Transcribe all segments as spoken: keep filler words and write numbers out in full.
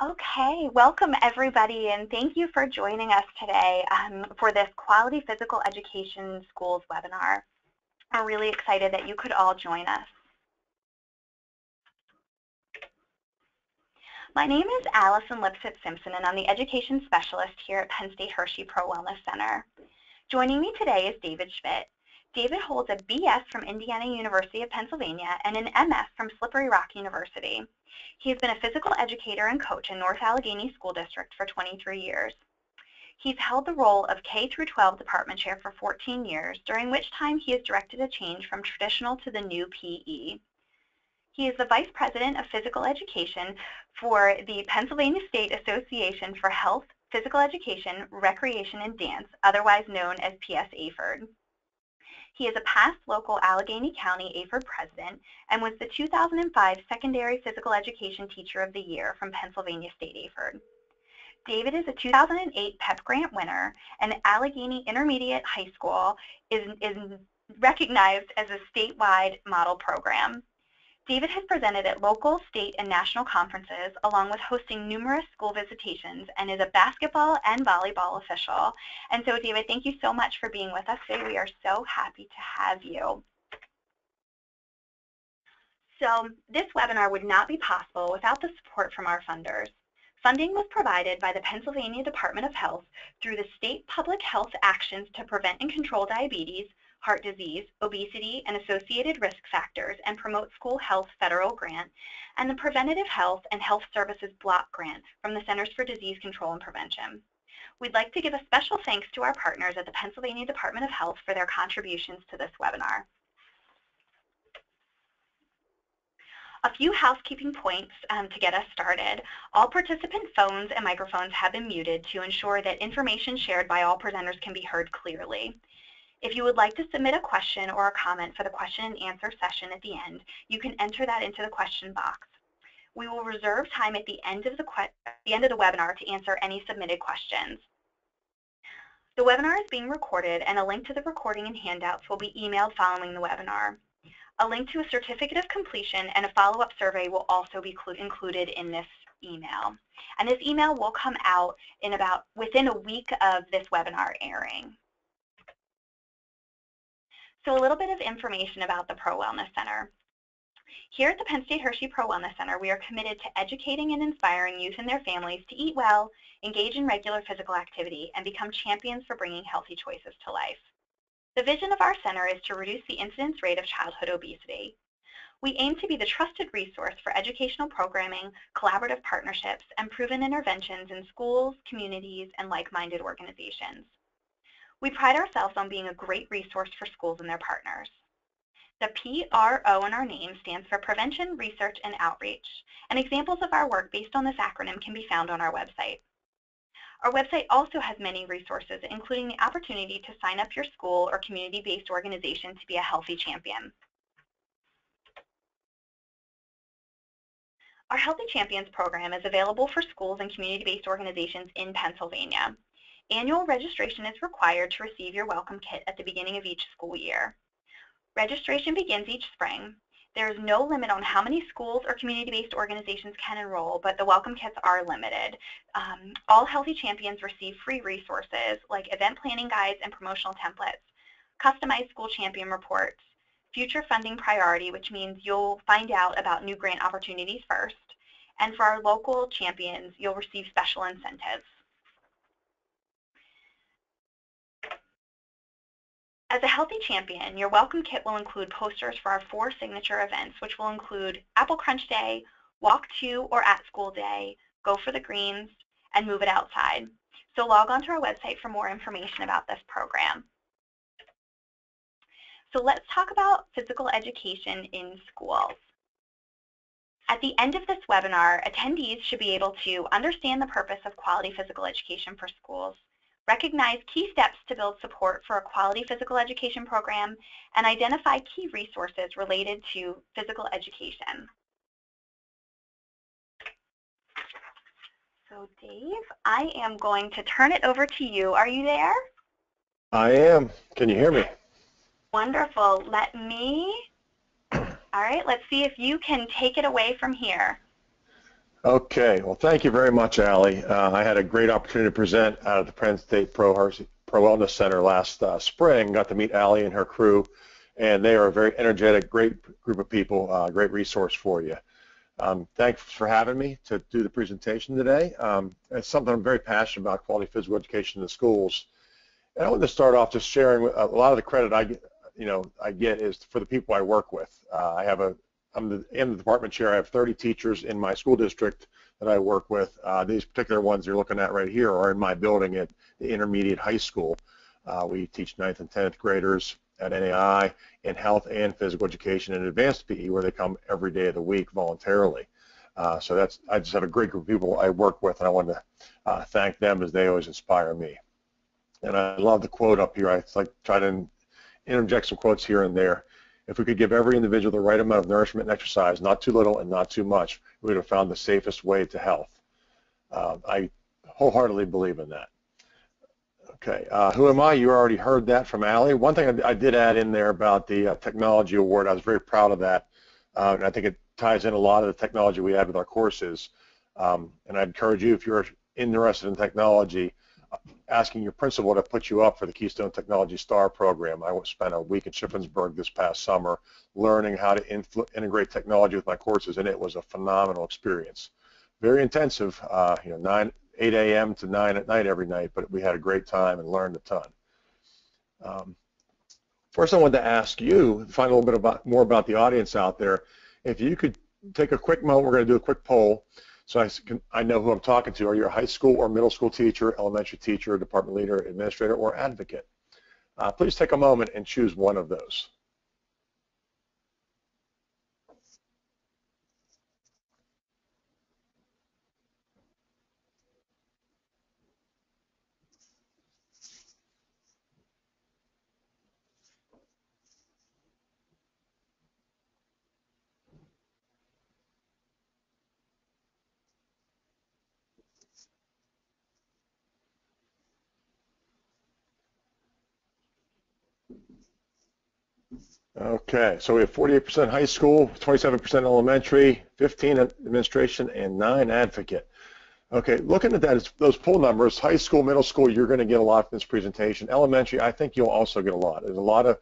Okay, welcome everybody, and thank you for joining us today um, for this Quality Physical Education Schools webinar. I'm really excited that you could all join us. My name is Allison Lipsitt-Simpson, and I'm the Education Specialist here at Penn State Hershey Pro Wellness Center. Joining me today is David Schmidt. David holds a B S from Indiana University of Pennsylvania and an M S from Slippery Rock University. He has been a physical educator and coach in North Allegheny School District for twenty-three years. He's held the role of K through twelve department chair for fourteen years, during which time he has directed a change from traditional to the new P E. He is the Vice President of Physical Education for the Pennsylvania State Association for Health, Physical Education, Recreation and Da, otherwise known as P S A F R D. He is a past local Allegheny County A F R D president and was the two thousand five Secondary Physical Education Teacher of the Year from Pennsylvania State A F R D. David is a two thousand eight P E P grant winner, and Allegheny Intermediate High School is, is recognized as a statewide model program. David has presented at local, state, and national conferences, along with hosting numerous school visitations, and is a basketball and volleyball official. And so, David, thank you so much for being with us today. We are so happy to have you. So, this webinar would not be possible without the support from our funders. Funding was provided by the Pennsylvania Department of Health through the state public health actions to prevent and control diabetes, heart disease, obesity, and associated risk factors, and Promote School Health federal grant, and the Preventative Health and Health Services block grant from the Centers for Disease Control and Prevention. We'd like to give a special thanks to our partners at the Pennsylvania Department of Health for their contributions to this webinar. A few housekeeping points um, to get us started. All participant phones and microphones have been muted to ensure that information shared by all presenters can be heard clearly. If you would like to submit a question or a comment for the question and answer session at the end, you can enter that into the question box. We will reserve time at the end of the, que the, end of the webinar to answer any submitted questions. The webinar is being recorded, and a link to the recording and handouts will be emailed following the webinar. A link to a certificate of completion and a follow-up survey will also be included in this email. And this email will come out in about within a week of this webinar airing. So a little bit of information about the Pro Wellness Center. Here at the Penn State Hershey Pro Wellness Center, we are committed to educating and inspiring youth and their families to eat well, engage in regular physical activity, and become champions for bringing healthy choices to life. The vision of our center is to reduce the incidence rate of childhood obesity. We aim to be the trusted resource for educational programming, collaborative partnerships, and proven interventions in schools, communities, and like-minded organizations. We pride ourselves on being a great resource for schools and their partners. The P R O in our name stands for Prevention, Research, and Outreach, and examples of our work based on this acronym can be found on our website. Our website also has many resources, including the opportunity to sign up your school or community-based organization to be a healthy champion. Our Healthy Champions program is available for schools and community-based organizations in Pennsylvania. Annual registration is required to receive your welcome kit at the beginning of each school year. Registration begins each spring. There is no limit on how many schools or community-based organizations can enroll, but the welcome kits are limited. Um, all Healthy Champions receive free resources like event planning guides and promotional templates, customized school champion reports, future funding priority, which means you'll find out about new grant opportunities first, and for our local champions, you'll receive special incentives. As a healthy champion, your welcome kit will include posters for our four signature events, which will include Apple Crunch Day, Walk To or At School Day, Go for the Greens, and Move It Outside. So log on to our website for more information about this program. So let's talk about physical education in schools. At the end of this webinar, attendees should be able to understand the purpose of quality physical education for schools, recognize key steps to build support for a quality physical education program, and identify key resources related to physical education. So Dave, I am going to turn it over to you. Are you there? I am. Can you hear me? Wonderful. Let me, all right, let's see if you can take it away from here. Okay, well, thank you very much, Allie. Uh, I had a great opportunity to present out of the Penn State Pro, Pro Wellness Center last uh, spring. Got to meet Allie and her crew, and they are a very energetic, great group of people, uh, great resource for you. Um, thanks for having me to do the presentation today. Um, it's something I'm very passionate about, quality physical education in the schools. And I want to start off just sharing a lot of the credit I get, you know, I get is for the people I work with. Uh, I have a I'm the, I'm the department chair. I have thirty teachers in my school district that I work with. Uh, these particular ones you're looking at right here are in my building at the Intermediate High School. Uh, we teach ninth and tenth graders at N A I in health and physical education and advanced P E, where they come every day of the week voluntarily. Uh, so that's, I just have a great group of people I work with, and I want to uh, thank them, as they always inspire me. And I love the quote up here. I like try to interject some quotes here and there. If we could give every individual the right amount of nourishment and exercise, not too little and not too much, we would have found the safest way to health. Uh, I wholeheartedly believe in that. Okay, uh, who am I? You already heard that from Allie. One thing I, I did add in there about the uh, technology award, I was very proud of that. Uh, and I think it ties in a lot of the technology we have with our courses. Um, and I encourage you, if you're interested in technology, asking your principal to put you up for the Keystone Technology STAR program. I spent a week in Shippensburg this past summer learning how to integrate technology with my courses, and it was a phenomenal experience. Very intensive, uh, you know, nine, eight A M to nine at night every night, but we had a great time and learned a ton. Um, first, I wanted to ask you, find a little bit about, more about the audience out there. If you could take a quick moment, we're going to do a quick poll. So I, can, I know who I'm talking to. Are you a high school or middle school teacher, elementary teacher, department leader, administrator, or advocate? Uh, please take a moment and choose one of those. Okay, so we have forty-eight percent high school, twenty-seven percent elementary, fifteen administration, and nine advocate. Okay, looking at that, is those poll numbers, high school, middle school, you're going to get a lot from this presentation. Elementary, I think you'll also get a lot. There's a lot of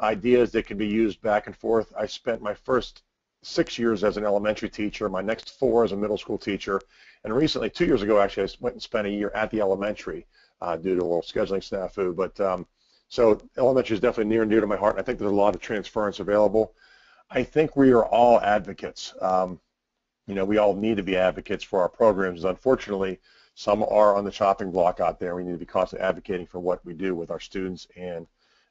ideas that can be used back and forth. I spent my first six years as an elementary teacher, my next four as a middle school teacher, and recently, two years ago, actually, I went and spent a year at the elementary uh, due to a little scheduling snafu, but um, so elementary is definitely near and dear to my heart, and I think there's a lot of transference available. I think we are all advocates. Um, you know, we all need to be advocates for our programs. Unfortunately, some are on the chopping block out there. We need to be constantly advocating for what we do with our students and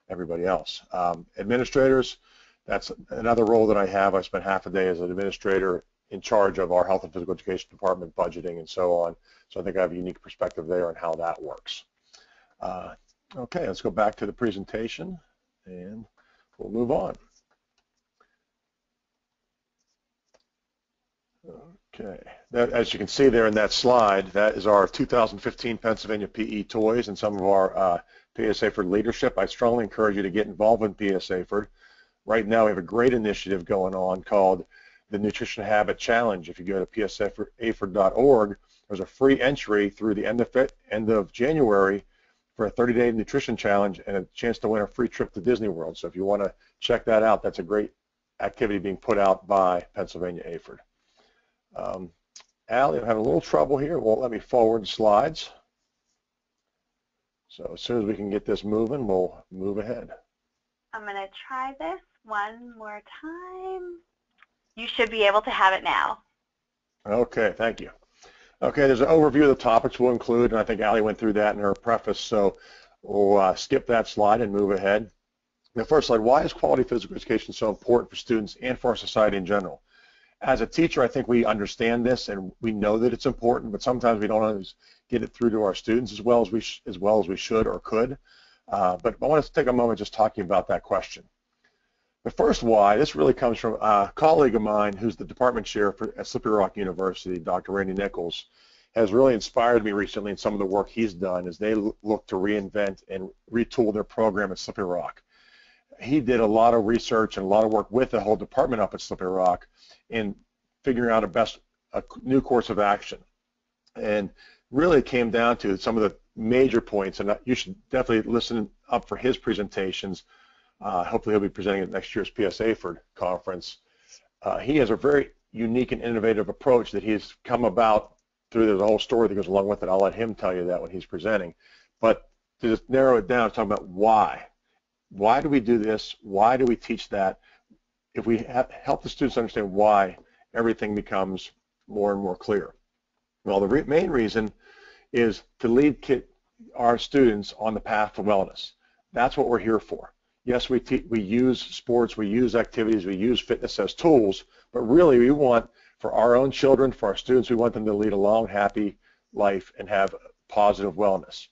everybody else. Um, administrators, that's another role that I have. I spent half a day as an administrator in charge of our health and physical education department, budgeting, and so on. So I think I have a unique perspective there on how that works. Uh, Okay, let's go back to the presentation, and we'll move on. Okay, that, as you can see there in that slide, that is our two thousand fifteen Pennsylvania P E toys and some of our uh, P S A F R D leadership. I strongly encourage you to get involved in P S A F R D. Right now, we have a great initiative going on called the Nutrition Habit Challenge. If you go to P S A F R D dot org, there's a free entry through the end of, end of January for a thirty-day nutrition challenge and a chance to win a free trip to Disney World. So if you want to check that out, that's a great activity being put out by Pennsylvania A F R D. Um, Allie, I'm having a little trouble here. It won't let me forward slides. So as soon as we can get this moving, we'll move ahead. I'm going to try this one more time. You should be able to have it now. Okay, thank you. Okay, there's an overview of the topics we'll include, and I think Allie went through that in her preface, so we'll uh, skip that slide and move ahead. The first slide, why is quality physical education so important for students and for our society in general? As a teacher, I think we understand this, and we know that it's important, but sometimes we don't always get it through to our students as well as we, sh as well as we should or could. Uh, but I want to take a moment just talking about that question. The first why, this really comes from a colleague of mine who's the department chair for, at Slippery Rock University, Doctor Randy Nichols, has really inspired me recently in some of the work he's done as they look to reinvent and retool their program at Slippery Rock. He did a lot of research and a lot of work with the whole department up at Slippery Rock in figuring out a best a new course of action. And really came down to some of the major points, and you should definitely listen up for his presentations. Uh, hopefully he'll be presenting at next year's P S A F R D conference. Uh, he has a very unique and innovative approach that he's come about through. There's a whole story that goes along with it. I'll let him tell you that when he's presenting. But to just narrow it down, talking about why. Why do we do this? Why do we teach that? If we ha help the students understand why, everything becomes more and more clear. Well, the re main reason is to lead kid, our students on the path to wellness. That's what we're here for. Yes, we, we use sports, we use activities, we use fitness as tools, but really we want, for our own children, for our students, we want them to lead a long, happy life and have positive wellness.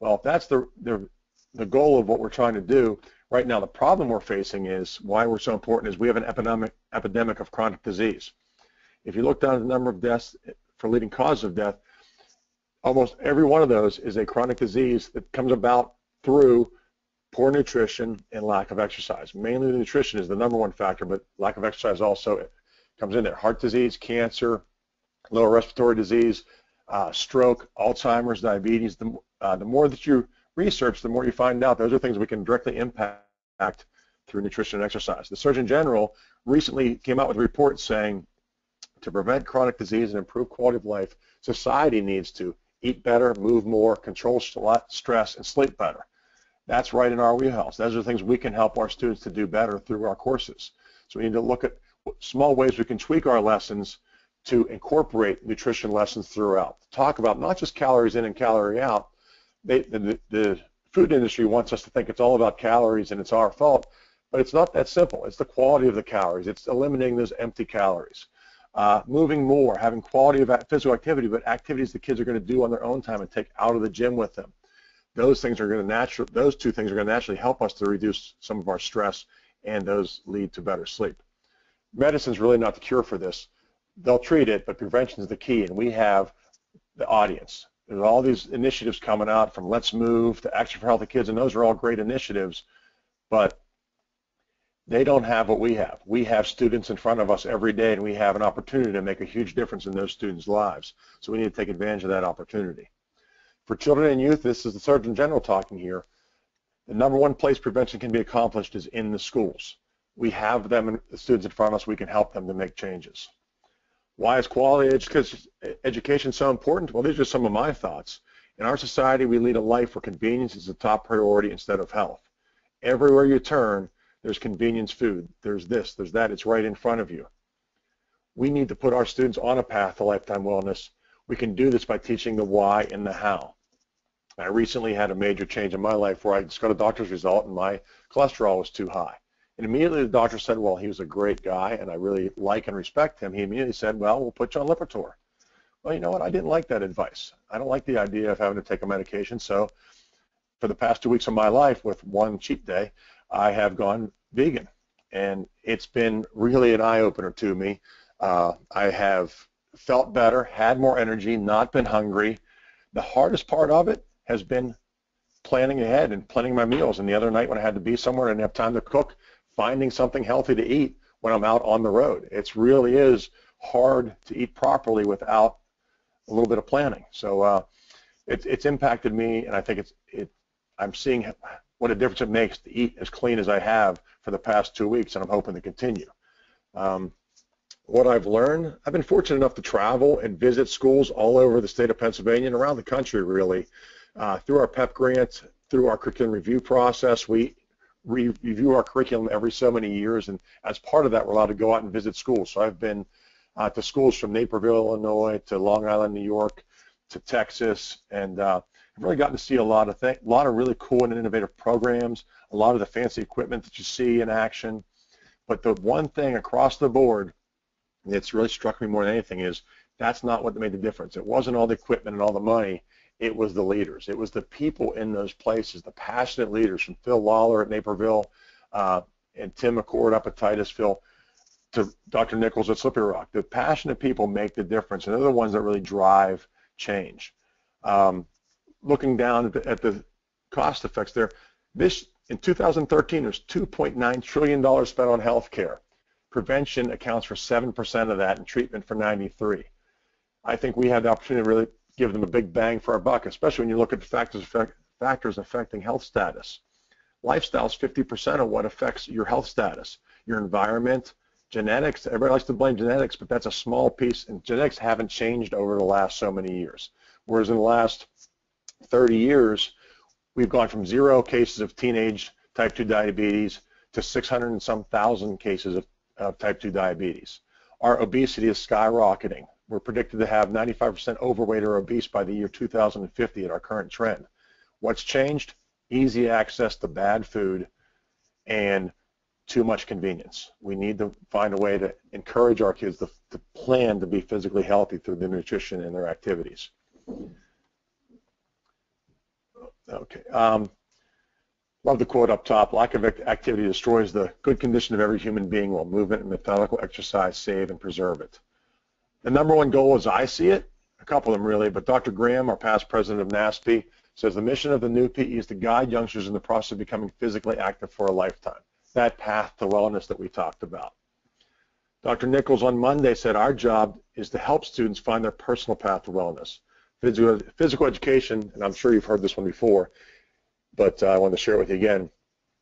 Well, if that's the, the, the goal of what we're trying to do, right now the problem we're facing is, why we're so important is we have an epidemic, epidemic of chronic disease. If you look down at the number of deaths for leading causes of death, almost every one of those is a chronic disease that comes about through poor nutrition and lack of exercise. Mainly the nutrition is the number one factor, but lack of exercise also comes in there. Heart disease, cancer, lower respiratory disease, uh, stroke, Alzheimer's, diabetes. The, uh, the more that you research, the more you find out. Those are things we can directly impact through nutrition and exercise. The Surgeon General recently came out with a report saying, to prevent chronic disease and improve quality of life, society needs to eat better, move more, control stress, and sleep better. That's right in our wheelhouse. Those are things we can help our students to do better through our courses. So we need to look at small ways we can tweak our lessons to incorporate nutrition lessons throughout. Talk about not just calories in and calorie out. They, the, the food industry wants us to think it's all about calories and it's our fault, but it's not that simple. It's the quality of the calories. It's eliminating those empty calories. Uh, moving more, having quality of physical activity, but activities the kids are going to do on their own time and take out of the gym with them. Those things are going to naturally, those two things are going to naturally help us to reduce some of our stress, and those lead to better sleep. Medicine's really not the cure for this. They'll treat it, but prevention is the key, and we have the audience. There's all these initiatives coming out, from Let's Move to Action for Healthy Kids, and those are all great initiatives, but they don't have what we have. We have students in front of us every day, and we have an opportunity to make a huge difference in those students' lives. So we need to take advantage of that opportunity. For children and youth, this is the Surgeon General talking here. The number one place prevention can be accomplished is in the schools. We have them, the students in front of us, we can help them to make changes. Why is quality edu education so important? Well, these are some of my thoughts. In our society, we lead a life where convenience is the top priority instead of health. Everywhere you turn, there's convenience food, there's this, there's that, it's right in front of you. We need to put our students on a path to lifetime wellness. We can do this by teaching the why and the how. I recently had a major change in my life where I just got a doctor's result and my cholesterol was too high. And immediately the doctor said, well, he was a great guy and I really like and respect him. He immediately said, well, we'll put you on Lipitor. Well, you know what, I didn't like that advice. I don't like the idea of having to take a medication, so for the past two weeks of my life, with one cheat day, I have gone vegan, and it's been really an eye-opener to me. Uh, I have felt better, had more energy, not been hungry. The hardest part of it has been planning ahead and planning my meals, and the other night when I had to be somewhere and didn't have time to cook, finding something healthy to eat when I'm out on the road. It really is hard to eat properly without a little bit of planning. So uh, it, it's impacted me, and I think it's, it, I'm seeing what a difference it makes to eat as clean as I have for the past two weeks, and I'm hoping to continue. Um, what I've learned, I've been fortunate enough to travel and visit schools all over the state of Pennsylvania and around the country, really. Uh, through our P E P grant, through our curriculum review process, we re review our curriculum every so many years, and as part of that, we're allowed to go out and visit schools. So I've been uh, to schools from Naperville, Illinois, to Long Island, New York, to Texas, and uh, I've really gotten to see a lot of things, a lot of really cool and innovative programs, a lot of the fancy equipment that you see in action. But the one thing across the board that's really struck me more than anything is that's not what made the difference. It wasn't all the equipment and all the money. It was the leaders. It was the people in those places, the passionate leaders, from Phil Lawler at Naperville uh, and Tim McCord up at Titusville to Doctor Nichols at Slippery Rock. The passionate people make the difference, and they're the ones that really drive change. Um, Looking down at the cost effects there, this in two thousand thirteen there's two point nine trillion dollars spent on health care. Prevention accounts for seven percent of that, and treatment for ninety-three percent. I think we have the opportunity to really give them a big bang for our buck, especially when you look at the factors, effect, factors affecting health status. Lifestyle is fifty percent of what affects your health status. Your environment, genetics, everybody likes to blame genetics, but that's a small piece, and genetics haven't changed over the last so many years. Whereas in the last thirty years, we've gone from zero cases of teenage type two diabetes to six hundred and some thousand cases of, of type two diabetes. Our obesity is skyrocketing. We're predicted to have ninety-five percent overweight or obese by the year two thousand fifty at our current trend. What's changed? Easy access to bad food and too much convenience. We need to find a way to encourage our kids to, to plan to be physically healthy through their nutrition and their activities. Okay. Um, love the quote up top. Lack of activity destroys the good condition of every human being, while movement and methodical exercise save and preserve it. The number one goal, as I see it, a couple of them really, but Doctor Graham, our past president of NASPE, says the mission of the new P E is to guide youngsters in the process of becoming physically active for a lifetime. That path to wellness that we talked about. Doctor Nichols on Monday said our job is to help students find their personal path to wellness. Physical, physical education, and I'm sure you've heard this one before, but uh, I wanted to share it with you again,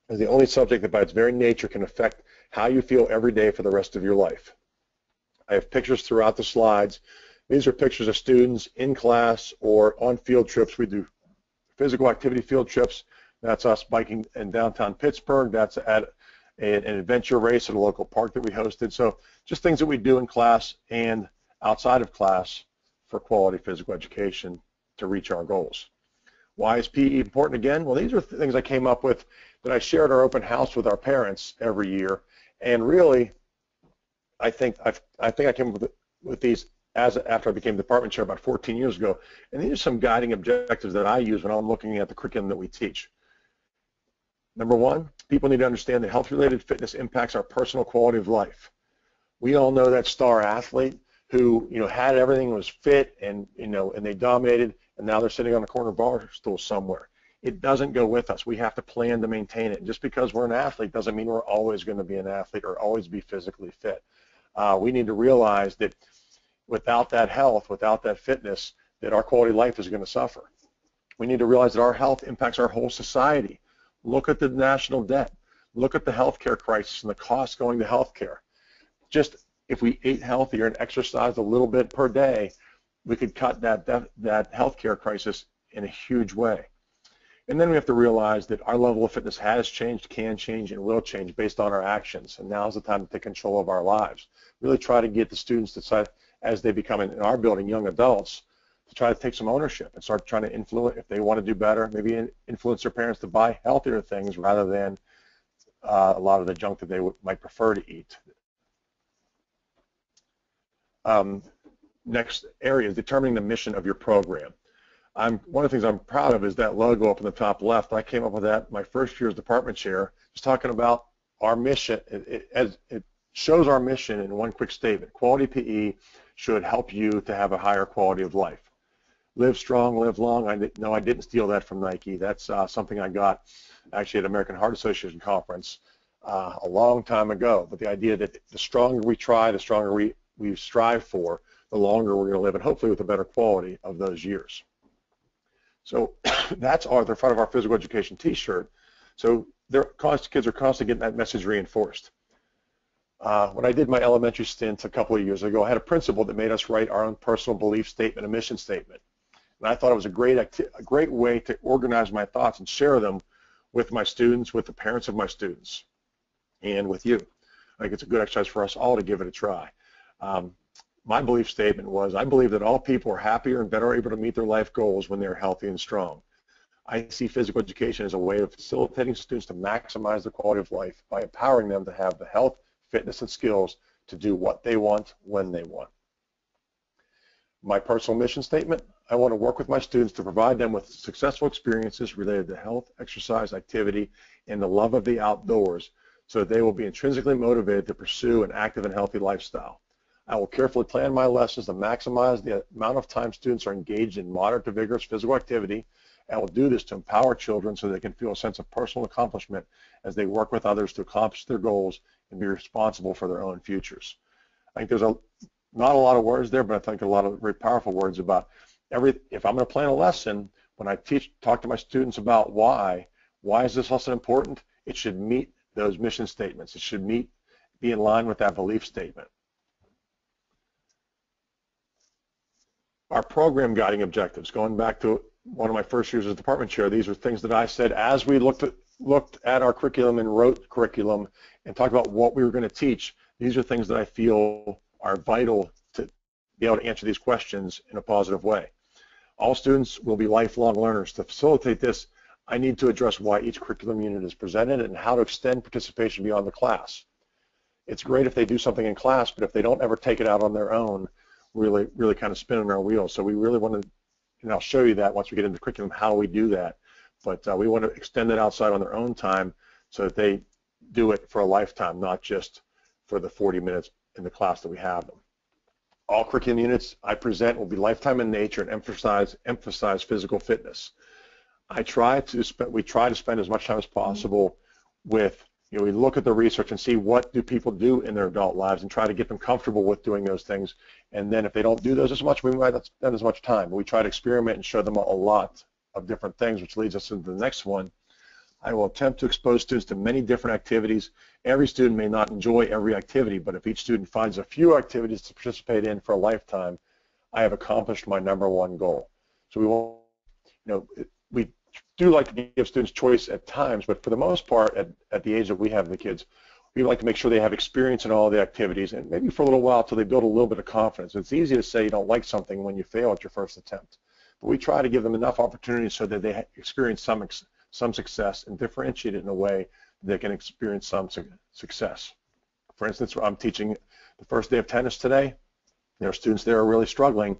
is the only subject that by its very nature can affect how you feel every day for the rest of your life. I have pictures throughout the slides. These are pictures of students in class or on field trips. We do physical activity field trips. That's us biking in downtown Pittsburgh. That's at a, an adventure race at a local park that we hosted. So just things that we do in class and outside of class for quality physical education to reach our goals. Why is P E important again? Well, these are th things I came up with that I shared our open house with our parents every year. And really, I think, I've, I, think I came up with, with these as after I became department chair about fourteen years ago. And these are some guiding objectives that I use when I'm looking at the curriculum that we teach. Number one, people need to understand that health-related fitness impacts our personal quality of life. We all know that star athlete who, you know, had everything, was fit, and, you know, and they dominated, and now they're sitting on a corner bar stool somewhere. It doesn't go with us. We have to plan to maintain it. Just because we're an athlete doesn't mean we're always going to be an athlete or always be physically fit. Uh, we need to realize that without that health, without that fitness, that our quality of life is going to suffer. We need to realize that our health impacts our whole society. Look at the national debt. Look at the healthcare crisis and the cost going to healthcare. Just if we ate healthier and exercised a little bit per day, we could cut that, that, that healthcare crisis in a huge way. And then we have to realize that our level of fitness has changed, can change, and will change based on our actions. And now's the time to take control of our lives. Really try to get the students to decide, as they become, in our building, young adults, to try to take some ownership and start trying to influence, if they want to do better, maybe influence their parents to buy healthier things rather than uh, a lot of the junk that they would, might prefer to eat. Um, next area is determining the mission of your program. I'm, one of the things I'm proud of is that logo up in the top left. I came up with that my first year as department chair, just talking about our mission. It, it, as, it shows our mission in one quick statement. Quality P E should help you to have a higher quality of life. Live strong, live long. I did, no, I didn't steal that from Nike. That's uh, something I got actually at American Heart Association conference uh, a long time ago. But the idea that the stronger we try, the stronger we, we strive for, the longer we're going to live, and hopefully with a better quality of those years. So that's our, the front of our physical education T-shirt. So they're, kids are constantly getting that message reinforced. Uh, when I did my elementary stint a couple of years ago, I had a principal that made us write our own personal belief statement, a mission statement. And I thought it was a great, a great way to organize my thoughts and share them with my students, with the parents of my students, and with you. I think it's a good exercise for us all to give it a try. Um, my belief statement was, I believe that all people are happier and better able to meet their life goals when they're healthy and strong. I see physical education as a way of facilitating students to maximize their quality of life by empowering them to have the health, fitness, and skills to do what they want, when they want. My personal mission statement, I want to work with my students to provide them with successful experiences related to health, exercise, activity, and the love of the outdoors so that they will be intrinsically motivated to pursue an active and healthy lifestyle. I will carefully plan my lessons to maximize the amount of time students are engaged in moderate to vigorous physical activity. I will do this to empower children so they can feel a sense of personal accomplishment as they work with others to accomplish their goals and be responsible for their own futures. I think there's a not a lot of words there, but I think a lot of very powerful words about every, if I'm going to plan a lesson, when I teach, talk to my students about why, why is this lesson important, it should meet those mission statements. It should meet, be in line with that belief statement. Our program guiding objectives, going back to one of my first years as department chair, these are things that I said as we looked at, looked at our curriculum and wrote curriculum and talked about what we were going to teach. These are things that I feel are vital to be able to answer these questions in a positive way. All students will be lifelong learners. To facilitate this, I need to address why each curriculum unit is presented and how to extend participation beyond the class. It's great if they do something in class, but if they don't ever take it out on their own, really, really kind of spinning our wheels. So we really want to, and I'll show you that once we get into the curriculum, how we do that. But uh, we want to extend it outside on their own time so that they do it for a lifetime, not just for the forty minutes in the class that we have them. All curriculum units I present will be lifetime in nature and emphasize, emphasize physical fitness. I try to spend, we try to spend as much time as possible with, you know, we look at the research and see what do people do in their adult lives and try to get them comfortable with doing those things. And then if they don't do those as much, we might not spend as much time. We try to experiment and show them a lot of different things, which leads us into the next one. I will attempt to expose students to many different activities. Every student may not enjoy every activity, but if each student finds a few activities to participate in for a lifetime, I have accomplished my number one goal. So we won't, you know, we do like to give students choice at times, but for the most part, at, at the age that we have the kids, we like to make sure they have experience in all the activities, and maybe for a little while until they build a little bit of confidence. It's easy to say you don't like something when you fail at your first attempt, but we try to give them enough opportunities so that they experience some ex some success and differentiate it in a way that can experience some su success. For instance, I'm teaching the first day of tennis today. There are students there who are really struggling,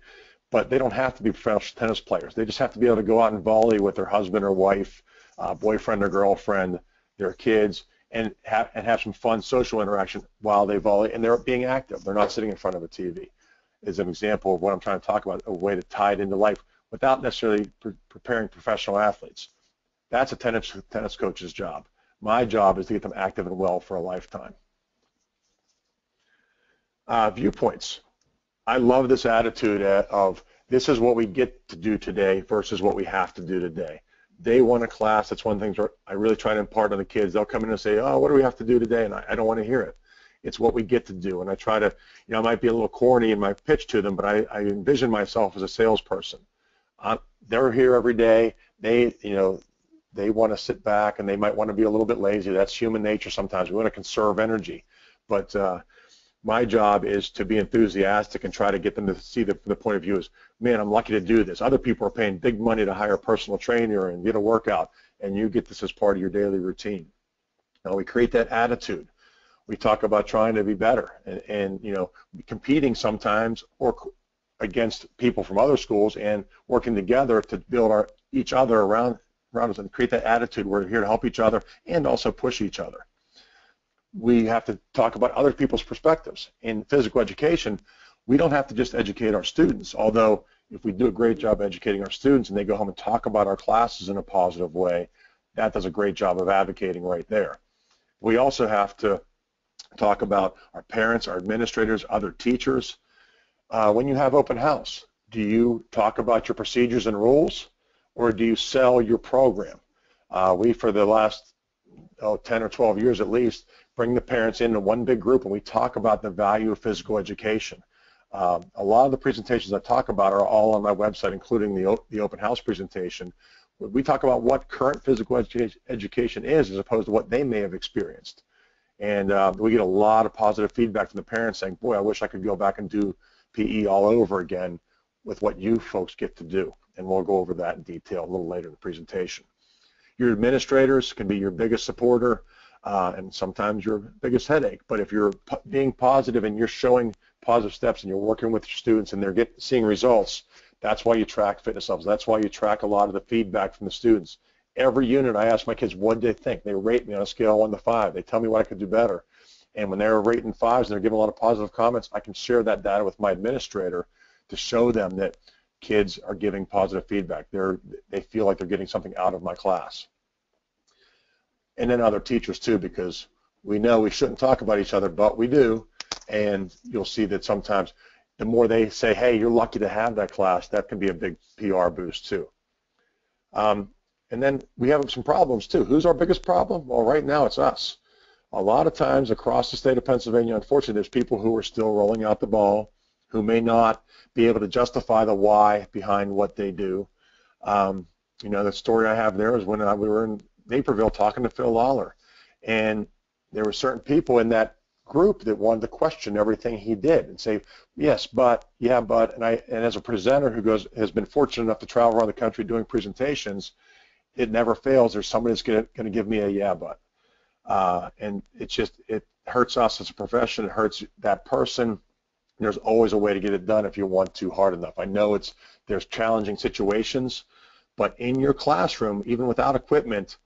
but they don't have to be professional tennis players. They just have to be able to go out and volley with their husband or wife, uh, boyfriend or girlfriend, their kids, and have, and have some fun social interaction while they volley, and they're being active. They're not sitting in front of a T V. It's an example of what I'm trying to talk about, a way to tie it into life without necessarily pre preparing professional athletes. That's a tennis, tennis coach's job. My job is to get them active and well for a lifetime. Uh, viewpoints. I love this attitude of this is what we get to do today versus what we have to do today. Day one of class, that's one thing I really try to impart on the kids. They'll come in and say, oh, what do we have to do today? And I, I don't want to hear it. It's what we get to do. And I try to, you know, I might be a little corny in my pitch to them, but I, I envision myself as a salesperson. I'm, they're here every day. They, you know, they want to sit back, and they might want to be a little bit lazy. That's human nature sometimes. We want to conserve energy. But uh, my job is to be enthusiastic and try to get them to see the, the point of view is, man, I'm lucky to do this. Other people are paying big money to hire a personal trainer and get a workout, and you get this as part of your daily routine. Now, we create that attitude. We talk about trying to be better and, and you know, competing sometimes or against people from other schools and working together to build our, each other around around us and create that attitude. We're here to help each other and also push each other. We have to talk about other people's perspectives. In physical education, we don't have to just educate our students, although if we do a great job educating our students and they go home and talk about our classes in a positive way, that does a great job of advocating right there. We also have to talk about our parents, our administrators, other teachers. Uh, when you have open house, do you talk about your procedures and rules? Or do you sell your program? Uh, we, for the last oh, ten or twelve years at least, bring the parents into one big group and we talk about the value of physical education. Uh, a lot of the presentations I talk about are all on my website, including the, the open house presentation. We talk about what current physical edu education is as opposed to what they may have experienced. And uh, we get a lot of positive feedback from the parents saying, boy, I wish I could go back and do P E all over again with what you folks get to do. And we'll go over that in detail a little later in the presentation. Your administrators can be your biggest supporter uh, and sometimes your biggest headache, but if you're p being positive and you're showing positive steps and you're working with your students and they're get, seeing results, that's why you track fitness levels. That's why you track a lot of the feedback from the students. Every unit I ask my kids, what did they think? They rate me on a scale of one to five. They tell me what I could do better. And when they're rating fives and they're giving a lot of positive comments, I can share that data with my administrator to show them that kids are giving positive feedback. They're, they feel like they're getting something out of my class. And then other teachers too, because we know we shouldn't talk about each other, but we do. And you'll see that sometimes the more they say, hey, you're lucky to have that class, that can be a big P R boost too. Um, and then we have some problems too. Who's our biggest problem? Well, right now it's us. A lot of times across the state of Pennsylvania, unfortunately, there's people who are still rolling out the ball, who may not be able to justify the why behind what they do. Um, you know, the story I have there is when I, we were in Naperville talking to Phil Lawler, and there were certain people in that group that wanted to question everything he did and say, yes, but, yeah, but, and I, and as a presenter who goes has been fortunate enough to travel around the country doing presentations, it never fails. There's somebody that's going to give me a yeah, but. Uh, and it's just, it hurts us as a profession, it hurts that person. There's always a way to get it done if you want to hard enough. I know it's there's challenging situations, but in your classroom, even without equipment,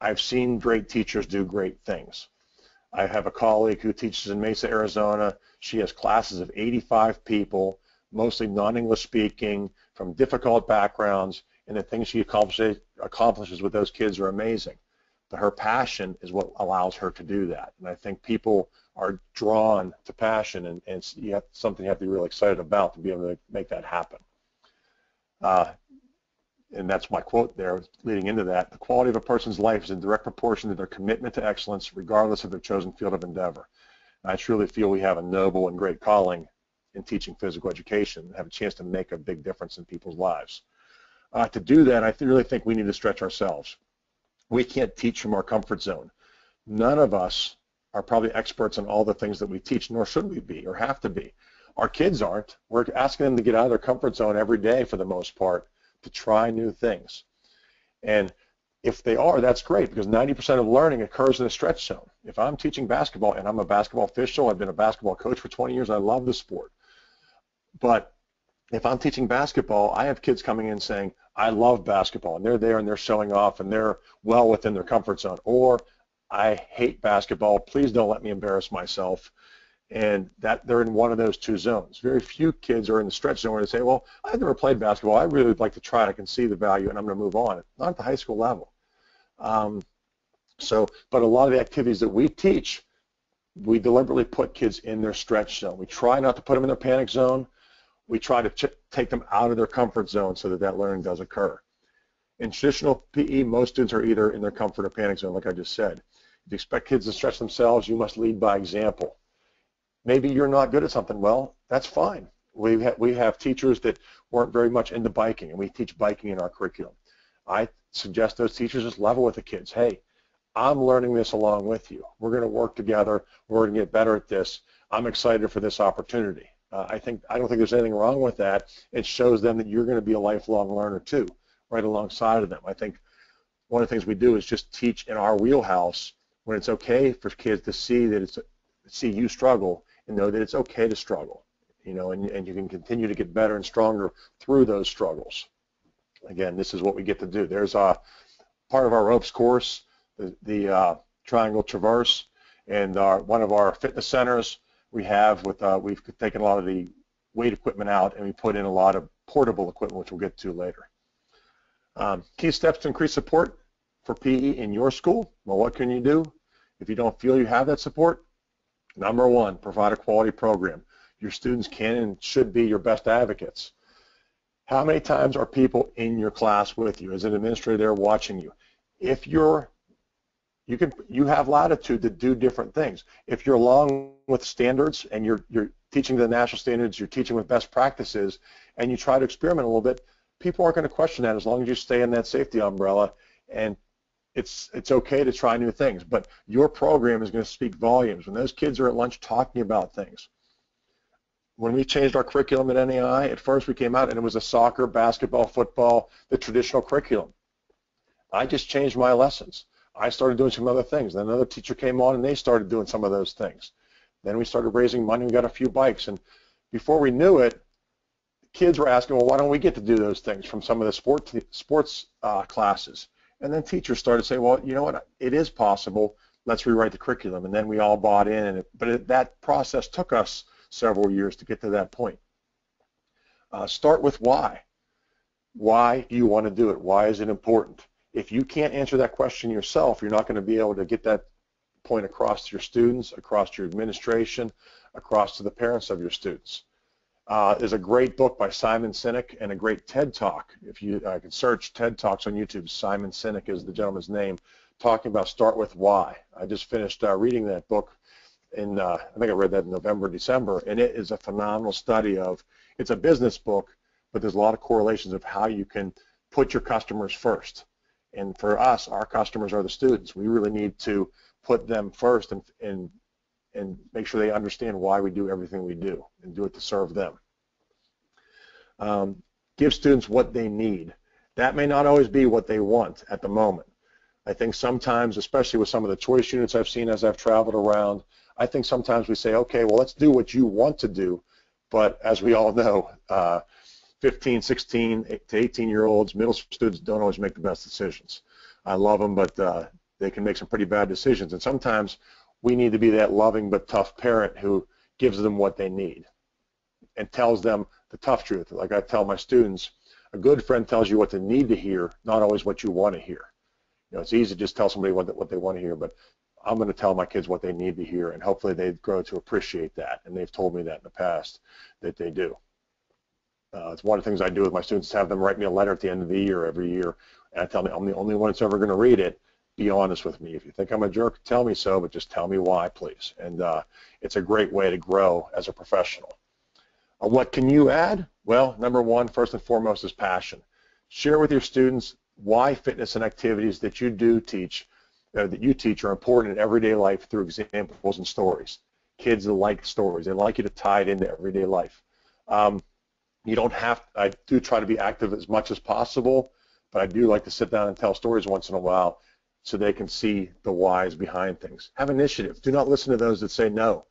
I've seen great teachers do great things. I have a colleague who teaches in Mesa, Arizona. She has classes of eighty-five people, mostly non-English speaking, from difficult backgrounds, and the things she accomplishes, accomplishes with those kids are amazing. But her passion is what allows her to do that. And I think people are drawn to passion, and, and it's you have, something you have to be really excited about to be able to make that happen. Uh, and that's my quote there leading into that. The quality of a person's life is in direct proportion to their commitment to excellence, regardless of their chosen field of endeavor. And I truly feel we have a noble and great calling in teaching physical education and have a chance to make a big difference in people's lives. Uh, to do that, I th- really think we need to stretch ourselves. We can't teach from our comfort zone. None of us are probably experts in all the things that we teach, nor should we be or have to be. Our kids aren't. We're asking them to get out of their comfort zone every day for the most part to try new things. And if they are, that's great, because ninety percent of learning occurs in a stretch zone. If I'm teaching basketball, and I'm a basketball official, I've been a basketball coach for twenty years, I love the sport. But if I'm teaching basketball, I have kids coming in saying, I love basketball, and they're there and they're showing off and they're well within their comfort zone. Or, I hate basketball, please don't let me embarrass myself. And that they're in one of those two zones. Very few kids are in the stretch zone where they say, well, I've never played basketball, I really would like to try it, I can see the value, and I'm going to move on. Not at the high school level. Um, so, but a lot of the activities that we teach, we deliberately put kids in their stretch zone. We try not to put them in their panic zone. We try to ch- take them out of their comfort zone so that that learning does occur. In traditional P E, most students are either in their comfort or panic zone, like I just said. If you expect kids to stretch themselves, you must lead by example. Maybe you're not good at something. Well, that's fine. We have, we have teachers that weren't very much into biking, and we teach biking in our curriculum. I suggest those teachers just level with the kids. Hey, I'm learning this along with you. We're going to work together. We're going to get better at this. I'm excited for this opportunity. Uh, I think I don't think there's anything wrong with that. It shows them that you're going to be a lifelong learner too, right alongside of them. I think one of the things we do is just teach in our wheelhouse when it's okay for kids to see that it's see you struggle and know that it's okay to struggle, you know, and, and you can continue to get better and stronger through those struggles. Again, this is what we get to do. There's a part of our ropes course, the, the uh, Triangle Traverse, and our, one of our fitness centers we have with uh, we've taken a lot of the weight equipment out and we put in a lot of portable equipment, which we'll get to later. Um, key steps to increase support for P E in your school. Well, what can you do if you don't feel you have that support? Number one, provide a quality program. Your students can and should be your best advocates. How many times are people in your class with you? As an administrator, they're watching you. If you're, you can, you have latitude to do different things. If you're along with standards and you're you're teaching the national standards, you're teaching with best practices, and you try to experiment a little bit, people aren't going to question that as long as you stay in that safety umbrella, and it's it's okay to try new things, but your program is going to speak volumes. When those kids are at lunch talking about things. When we changed our curriculum at N A I, at first we came out and it was a soccer, basketball, football, the traditional curriculum. I just changed my lessons. I started doing some other things. Then another teacher came on and they started doing some of those things. Then we started raising money, we got a few bikes, and before we knew it, kids were asking, well, why don't we get to do those things from some of the sport sports uh, classes? And then teachers started saying, well, you know what, it is possible, let's rewrite the curriculum. And then we all bought in, and it, but it, that process took us several years to get to that point. Uh, start with why. Why you want to do it, why is it important? If you can't answer that question yourself, you're not going to be able to get that point across to your students, across to your administration, across to the parents of your students. Uh, there's a great book by Simon Sinek and a great TED Talk. If you uh, can search TED Talks on YouTube, Simon Sinek is the gentleman's name, talking about Start With Why. I just finished uh, reading that book in, uh, I think I read that in November, December, and it is a phenomenal study of, it's a business book, but there's a lot of correlations of how you can put your customers first. And for us, our customers are the students. We really need to put them first and, and, and make sure they understand why we do everything we do and do it to serve them. Um, give students what they need. That may not always be what they want at the moment. I think sometimes, especially with some of the choice units I've seen as I've traveled around, I think sometimes we say, okay, well, let's do what you want to do. But as we all know, uh, fifteen, sixteen to eighteen year olds, middle school students don't always make the best decisions. I love them, but uh, they can make some pretty bad decisions. And sometimes we need to be that loving but tough parent who gives them what they need and tells them the tough truth. Like I tell my students, a good friend tells you what they need to hear, not always what you want to hear. You know, it's easy to just tell somebody what, what they want to hear, but I'm going to tell my kids what they need to hear, and hopefully they grow to appreciate that. And they've told me that in the past that they do. Uh, it's one of the things I do with my students, have them write me a letter at the end of the year, every year, and I tell them I'm the only one that's ever going to read it. Be honest with me. If you think I'm a jerk, tell me so, but just tell me why, please. And uh, it's a great way to grow as a professional. Uh, what can you add? Well, number one, first and foremost, is passion. Share with your students why fitness and activities that you do teach, uh, that you teach are important in everyday life through examples and stories. Kids like stories. They like you to tie it into everyday life. Um, You don't have, I do try to be active as much as possible, but I do like to sit down and tell stories once in a while so they can see the whys behind things. Have initiative. Do not listen to those that say no.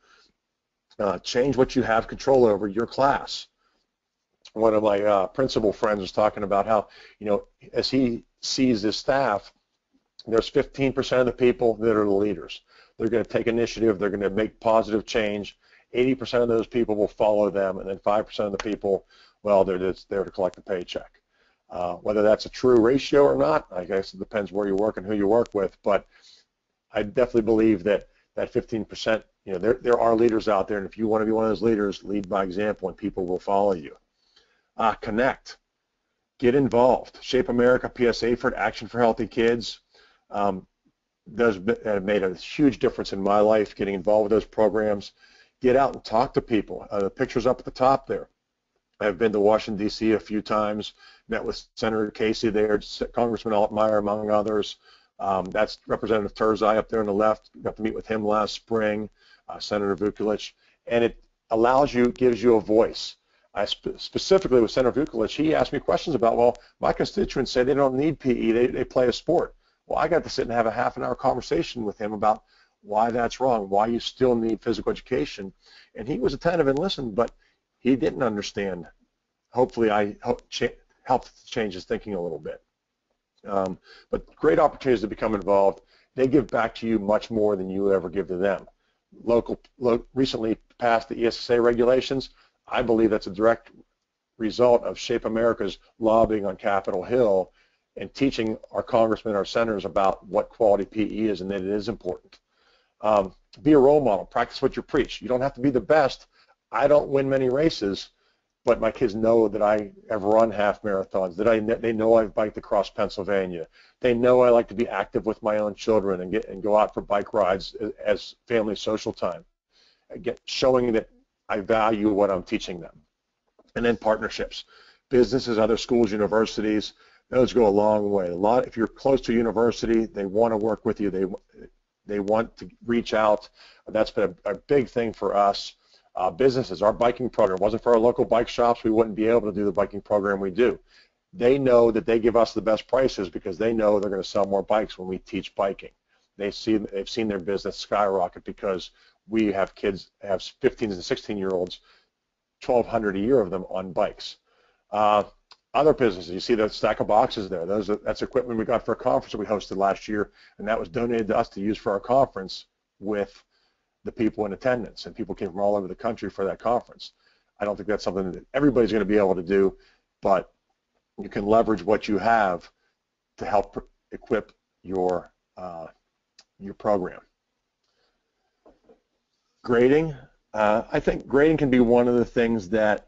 Uh, change what you have control over, your class. One of my uh, principal friends was talking about how, you know, as he sees his staff, there's fifteen percent of the people that are the leaders. They're going to take initiative. They're going to make positive change. eighty percent of those people will follow them, and then five percent of the people, well, they're just there to collect the paycheck. Uh, whether that's a true ratio or not, I guess it depends where you work and who you work with, but I definitely believe that that fifteen percent, you know, there, there are leaders out there, and if you want to be one of those leaders, lead by example, and people will follow you. Uh, connect. Get involved. Shape America, P S A for Action for Healthy Kids. Um, those have made a huge difference in my life, getting involved with those programs. Get out and talk to people. Uh, the picture's up at the top there. I've been to Washington, D C a few times, met with Senator Casey there, Congressman Altmaier, among others. Um, that's Representative Terzai up there on the left. Got to meet with him last spring, uh, Senator Vukulich. And it allows you, gives you a voice. I sp specifically with Senator Vukulich, he asked me questions about, well, my constituents say they don't need P E, they, they play a sport. Well, I got to sit and have a half an hour conversation with him about why that's wrong, why you still need physical education. And he was attentive and listened, but he didn't understand. Hopefully I helped change his thinking a little bit. Um, but great opportunities to become involved. They give back to you much more than you ever give to them. Local, lo recently passed the E S S A regulations. I believe that's a direct result of Shape America's lobbying on Capitol Hill and teaching our congressmen, our senators about what quality P E is and that it is important. Um, be a role model. Practice what you preach. You don't have to be the best. I don't win many races, but my kids know that I have run half marathons, that I they know I've biked across Pennsylvania. They know I like to be active with my own children and get and go out for bike rides as family social time. Again, showing that I value what I'm teaching them. And then partnerships. Businesses, other schools, universities, those go a long way. A lot, if you're close to a university, they want to work with you. They They want to reach out. That's been a, a big thing for us. Uh, businesses, our biking program, wasn't for our local bike shops, we wouldn't be able to do the biking program we do. They know that they give us the best prices because they know they're going to sell more bikes when we teach biking. They see, they've seen their business skyrocket because we have kids, have fifteen and sixteen year olds, twelve hundred a year of them on bikes. Uh, Other businesses, you see that stack of boxes there. Those are, that's equipment we got for a conference that we hosted last year, and that was donated to us to use for our conference with the people in attendance, and people came from all over the country for that conference. I don't think that's something that everybody's going to be able to do, but you can leverage what you have to help equip your, uh, your program. Grading. Uh, I think grading can be one of the things that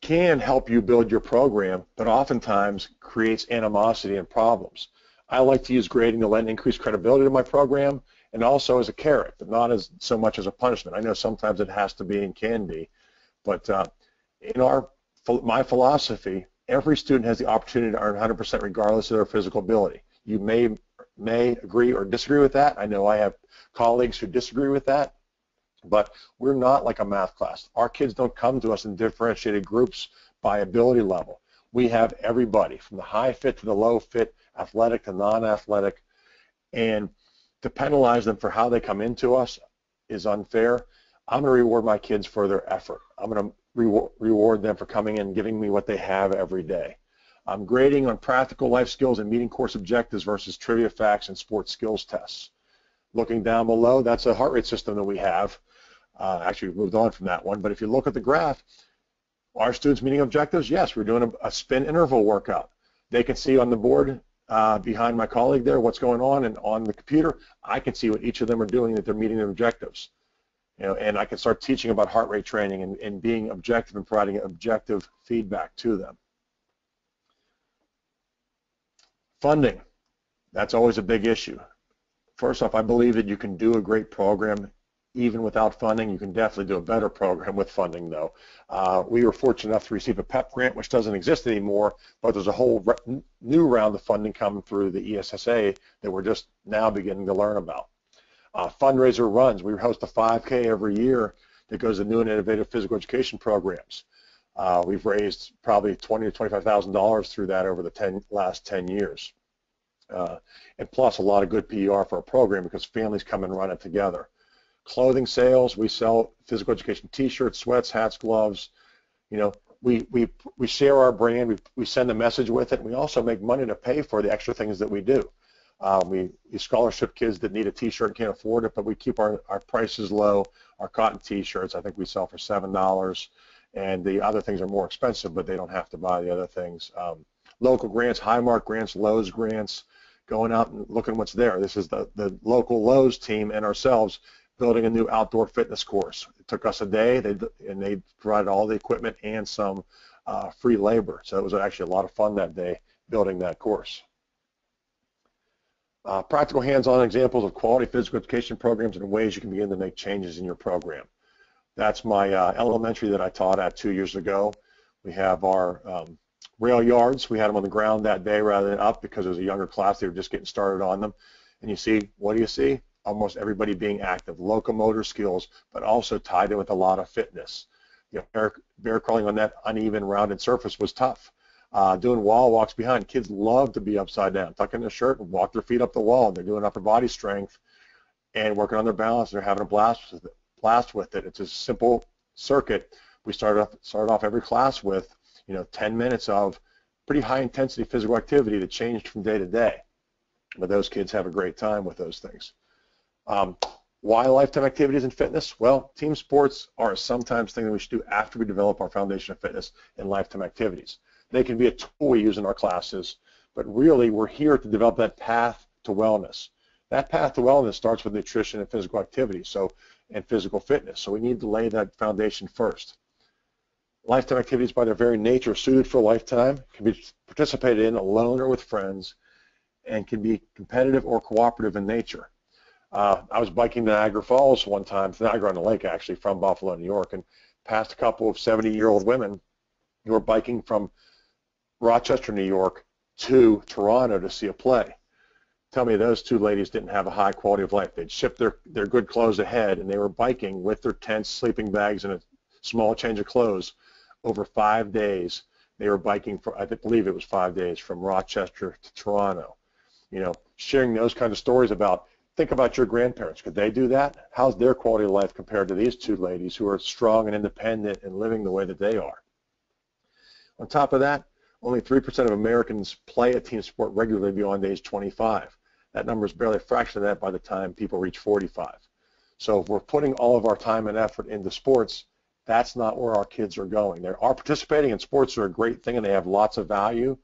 can help you build your program, but oftentimes creates animosity and problems. I like to use grading to lend increased credibility to my program, and also as a carrot, but not as so much as a punishment. I know sometimes it has to be and can be, but uh, in our my philosophy, every student has the opportunity to earn one hundred percent regardless of their physical ability. You may may agree or disagree with that. I know I have colleagues who disagree with that, but we're not like a math class. Our kids don't come to us in differentiated groups by ability level. We have everybody, from the high fit to the low fit, athletic to non-athletic, and to penalize them for how they come into us is unfair. I'm going to reward my kids for their effort. I'm going to reward, reward them for coming in and giving me what they have every day. I'm grading on practical life skills and meeting course objectives versus trivia facts and sports skills tests. Looking down below, that's a heart rate system that we have. Uh, actually, we've moved on from that one, but if you look at the graph, are students meeting objectives? Yes, we're doing a, a spin interval workout. They can see on the board uh, behind my colleague there what's going on, and on the computer, I can see what each of them are doing, that they're meeting their objectives. You know, and I can start teaching about heart rate training and, and being objective and providing objective feedback to them. Funding, that's always a big issue. First off, I believe that you can do a great program even without funding. You can definitely do a better program with funding, though. Uh, we were fortunate enough to receive a PEP grant, which doesn't exist anymore, but there's a whole new round of funding coming through the ESSA that we're just now beginning to learn about. Uh, fundraiser runs. We host a five K every year that goes to new and innovative physical education programs. Uh, we've raised probably twenty thousand to twenty-five thousand dollars through that over the ten, last ten years. Uh, and plus a lot of good P R for our program because families come and run it together. Clothing sales, we sell physical education t-shirts, sweats, hats, gloves. You know, we, we, we share our brand, we, we send a message with it, and we also make money to pay for the extra things that we do. Uh, we, we scholarship kids that need a t-shirt and can't afford it, but we keep our, our prices low. Our cotton t-shirts, I think we sell for seven dollars, and the other things are more expensive, but they don't have to buy the other things. Um, local grants, Highmark grants, Lowe's grants, going out and looking what's there. This is the, the local Lowe's team and ourselves building a new outdoor fitness course. It took us a day, they, and they provided all the equipment and some uh, free labor. So it was actually a lot of fun that day building that course. Uh, practical hands-on examples of quality physical education programs and ways you can begin to make changes in your program. That's my uh, elementary that I taught at two years ago. We have our um, rail yards. We had them on the ground that day rather than up because it was a younger class. They were just getting started on them. And you see, what do you see? Almost everybody being active, locomotor skills, but also tied in with a lot of fitness. You know, bear, bear crawling on that uneven, rounded surface was tough. Uh, doing wall walks behind. Kids love to be upside down, tucking their shirt and walk their feet up the wall. And they're doing upper body strength and working on their balance. They're having a blast with it. Blast with it. It's a simple circuit. We start off, start off every class with, you know, ten minutes of pretty high intensity physical activity that changed from day to day. But those kids have a great time with those things. Um, why lifetime activities and fitness? Well, team sports are sometimes things that we should do after we develop our foundation of fitness and lifetime activities. They can be a tool we use in our classes, but really we're here to develop that path to wellness. That path to wellness starts with nutrition and physical activity, so, and physical fitness, so we need to lay that foundation first. Lifetime activities by their very nature are suited for a lifetime, can be participated in alone or with friends, and can be competitive or cooperative in nature. Uh, I was biking to Niagara Falls one time, Niagara on the Lake actually, from Buffalo, New York, and passed a couple of seventy-year-old women who were biking from Rochester, New York to Toronto to see a play. Tell me those two ladies didn't have a high quality of life. They'd shipped their, their good clothes ahead, and they were biking with their tents, sleeping bags, and a small change of clothes over five days. They were biking for, I believe it was five days, from Rochester to Toronto. You know, sharing those kinds of stories about, think about your grandparents. Could they do that? How's their quality of life compared to these two ladies who are strong and independent and living the way that they are? On top of that, only three percent of Americans play a team sport regularly beyond age twenty-five. That number is barely a fraction of that by the time people reach forty-five. So if we're putting all of our time and effort into sports, that's not where our kids are going. They are participating in sports, are a great thing, and they have lots of value,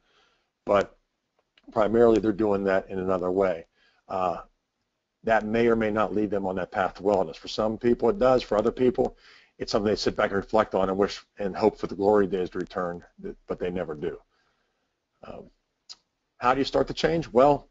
but primarily they're doing that in another way. Uh, that may or may not lead them on that path to wellness. For some people it does, for other people it's something they sit back and reflect on and wish and hope for the glory days to return, but they never do. Um, how do you start the change? Well,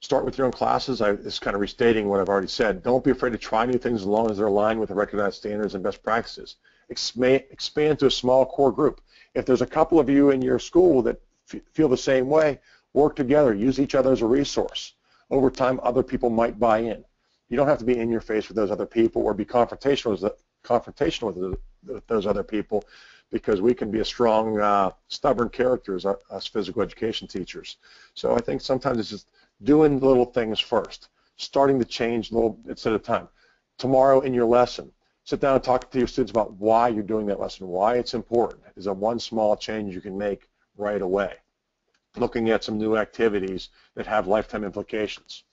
start with your own classes. I, this is kind of restating what I've already said. Don't be afraid to try new things as long as they're aligned with the recognized standards and best practices. Expand, expand to a small core group. If there's a couple of you in your school that f feel the same way, work together. Use each other as a resource. Over time, other people might buy in. You don't have to be in your face with those other people or be confrontational with, the, confrontational with, the, with those other people, because we can be a strong, uh, stubborn character as, as physical education teachers. So I think sometimes it's just doing little things first, starting to change a little bits at a time. Tomorrow in your lesson, sit down and talk to your students about why you're doing that lesson, why it's important. Is a one small change you can make right away. Looking at some new activities that have lifetime implications.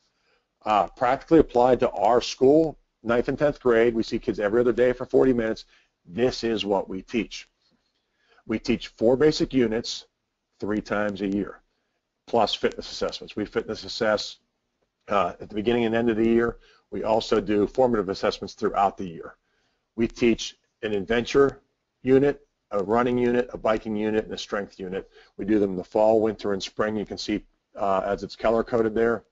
Uh, practically applied to our school, ninth and tenth grade, we see kids every other day for forty minutes. This is what we teach. We teach four basic units three times a year, plus fitness assessments. We fitness assess uh, at the beginning and end of the year. We also do formative assessments throughout the year. We teach an adventure unit, a running unit, a biking unit, and a strength unit. We do them in the fall, winter, and spring. You can see uh, as it's color-coded there.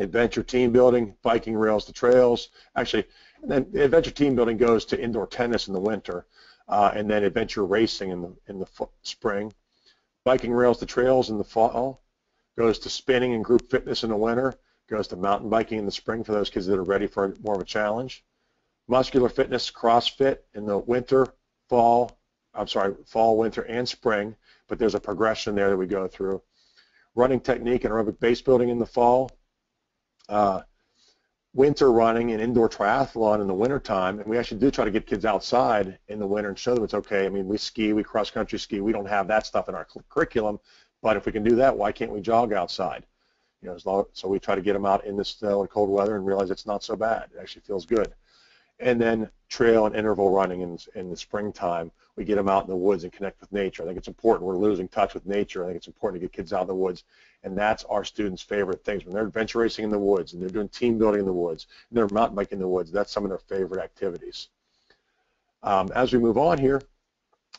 Adventure team building, biking rails to trails. Actually, and then adventure team building goes to indoor tennis in the winter, uh, and then adventure racing in the, in the spring. Biking rails to trails in the fall, goes to spinning and group fitness in the winter, goes to mountain biking in the spring for those kids that are ready for more of a challenge. Muscular fitness, CrossFit in the winter, fall, I'm sorry, fall, winter, and spring, but there's a progression there that we go through. Running technique and aerobic base building in the fall, uh, winter running and indoor triathlon in the wintertime, and we actually do try to get kids outside in the winter and show them it's okay. I mean, we ski, we cross-country ski, we don't have that stuff in our curriculum, but if we can do that, why can't we jog outside? You know, as long, so we try to get them out in the snow and cold weather and realize it's not so bad. It actually feels good. And then trail and interval running in, in the springtime. We get them out in the woods and connect with nature. I think it's important. We're losing touch with nature. I think it's important to get kids out in the woods. And that's our students' favorite things. When they're adventure racing in the woods and they're doing team building in the woods and they're mountain biking in the woods, that's some of their favorite activities. Um, as we move on here,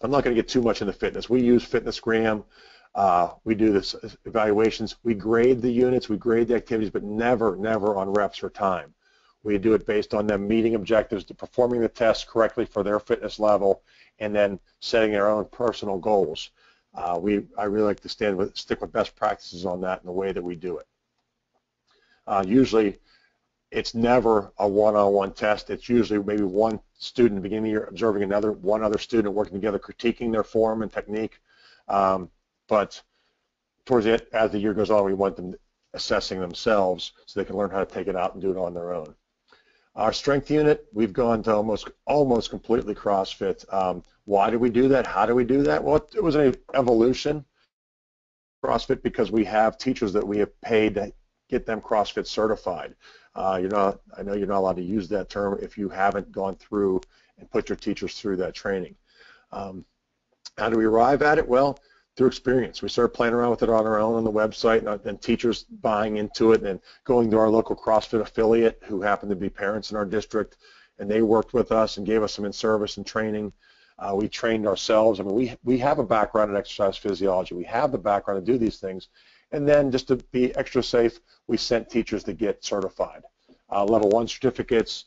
I'm not going to get too much into fitness. We use FitnessGram. Uh, we do this evaluations. We grade the units. We grade the activities, but never, never on reps or time. We do it based on them meeting objectives, to performing the test correctly for their fitness level, and then setting their own personal goals. Uh, we, I really like to stand with, stick with best practices on that and the way that we do it. Uh, usually, it's never a one-on-one test. It's usually maybe one student beginning of the year observing another, one other student working together, critiquing their form and technique. Um, but towards the end, as the year goes on, we want them assessing themselves so they can learn how to take it out and do it on their own. Our strength unit, we've gone to almost almost completely CrossFit. Um, why did we do that? How do we do that? Well, it was an evolution. CrossFit, because we have teachers that we have paid to get them CrossFit certified. Uh, you're not, I know you're not allowed to use that term if you haven't gone through and put your teachers through that training. Um, how do we arrive at it? Well, through experience. We started playing around with it on our own on the website, and, and teachers buying into it, and going to our local CrossFit affiliate who happened to be parents in our district, and they worked with us and gave us some in-service and training. Uh, we trained ourselves. I mean, we, we have a background in exercise physiology. We have the background to do these things. And then just to be extra safe, we sent teachers to get certified. Uh, level one certificates,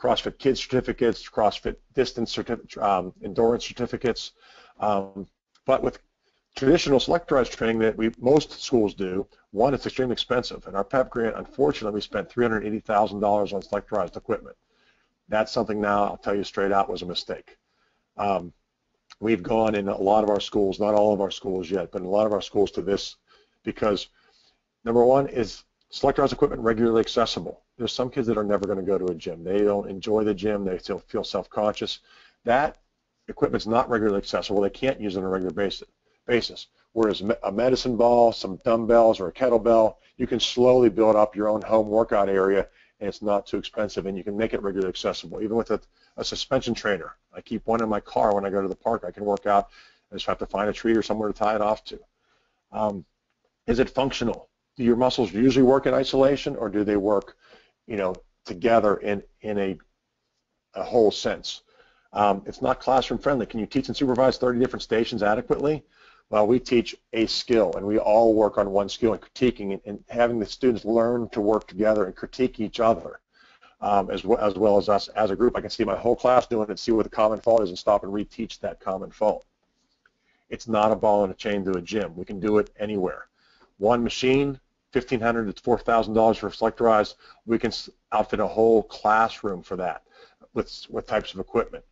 CrossFit Kids certificates, CrossFit Distance certific- um, Endurance certificates. Um, but with traditional selectivized training that we most schools do, one, it's extremely expensive, and our P E P grant, unfortunately, we spent three hundred eighty thousand dollars on selectivized equipment. That's something now I'll tell you straight out was a mistake. Um, we've gone in a lot of our schools, not all of our schools yet, but in a lot of our schools to this, because number one is selectivized equipment regularly accessible. There's some kids that are never going to go to a gym. They don't enjoy the gym. They still feel self-conscious. That equipment's not regularly accessible. They can't use it on a regular basis. basis. Whereas a medicine ball, some dumbbells, or a kettlebell, you can slowly build up your own home workout area, and it's not too expensive, and you can make it regularly accessible. Even with a, a suspension trainer, I keep one in my car when I go to the park. I can work out. I just have to find a tree or somewhere to tie it off to. Um, is it functional? Do your muscles usually work in isolation, or do they work, you know, together in in a, a whole sense? Um, it's not classroom friendly. Can you teach and supervise thirty different stations adequately? Well, we teach a skill, and we all work on one skill, and critiquing and, and having the students learn to work together and critique each other um, as, well, as well as us as a group. I can see my whole class doing it, see where the common fault is, and stop and reteach that common fault. It's not a ball and a chain to a gym. We can do it anywhere. One machine, fifteen hundred dollars to four thousand dollars for selectorized. We can outfit a whole classroom for that with, with types of equipment.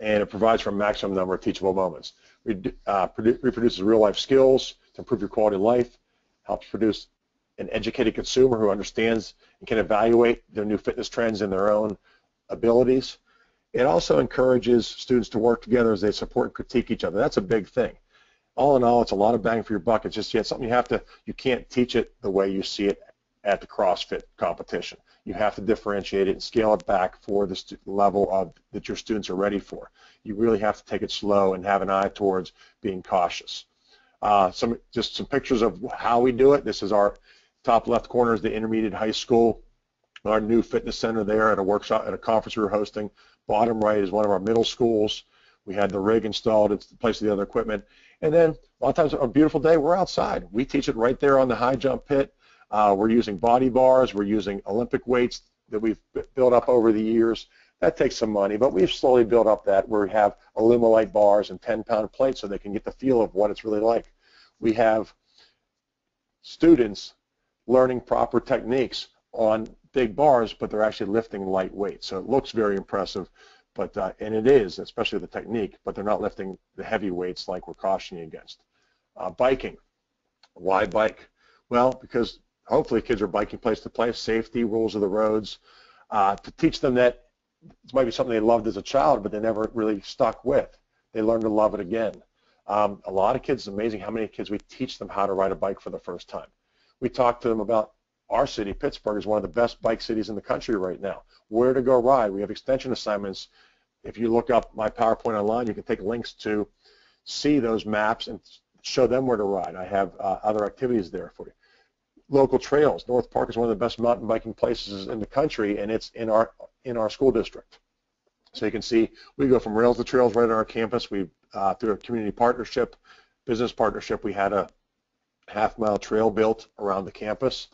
And it provides for a maximum number of teachable moments. Redu uh, reproduces real-life skills to improve your quality of life, helps produce an educated consumer who understands and can evaluate their new fitness trends and their own abilities. It also encourages students to work together as they support and critique each other. That's a big thing. All in all, it's a lot of bang for your buck. It's just, yeah, it's something you have to, you can't teach it the way you see it at the CrossFit competition. You have to differentiate it and scale it back for the level of that your students are ready for. You really have to take it slow and have an eye towards being cautious. Uh, some just some pictures of how we do it. This is our top left corner is the Intermediate High School, our new fitness center there at a workshop at a conference we were hosting. Bottom right is one of our middle schools. We had the rig installed. It's the place of the other equipment. And then a lot of times on a beautiful day, we're outside. We teach it right there on the high jump pit. Uh, we're using body bars. We're using Olympic weights that we've built up over the years. That takes some money, but we've slowly built up that where we have Alumilite bars and ten-pound plates so they can get the feel of what it's really like. We have students learning proper techniques on big bars, but they're actually lifting light weights. So it looks very impressive, but uh, and it is, especially the technique, but they're not lifting the heavy weights like we're cautioning against. Uh, biking. Why bike? Well, because hopefully kids are biking place to place, safety, rules of the roads, uh, to teach them that it might be something they loved as a child, but they never really stuck with. They learn to love it again. Um, a lot of kids, it's amazing how many kids we teach them how to ride a bike for the first time. We talk to them about our city, Pittsburgh, is one of the best bike cities in the country right now. Where to go ride. We have extension assignments. If you look up my PowerPoint online, you can take links to see those maps and show them where to ride. I have uh, other activities there for you. Local trails. North Park is one of the best mountain biking places in the country, and it's in our in our school district. So you can see we go from rails to trails right on our campus. We uh, through a community partnership, business partnership, we had a half mile trail built around the campus.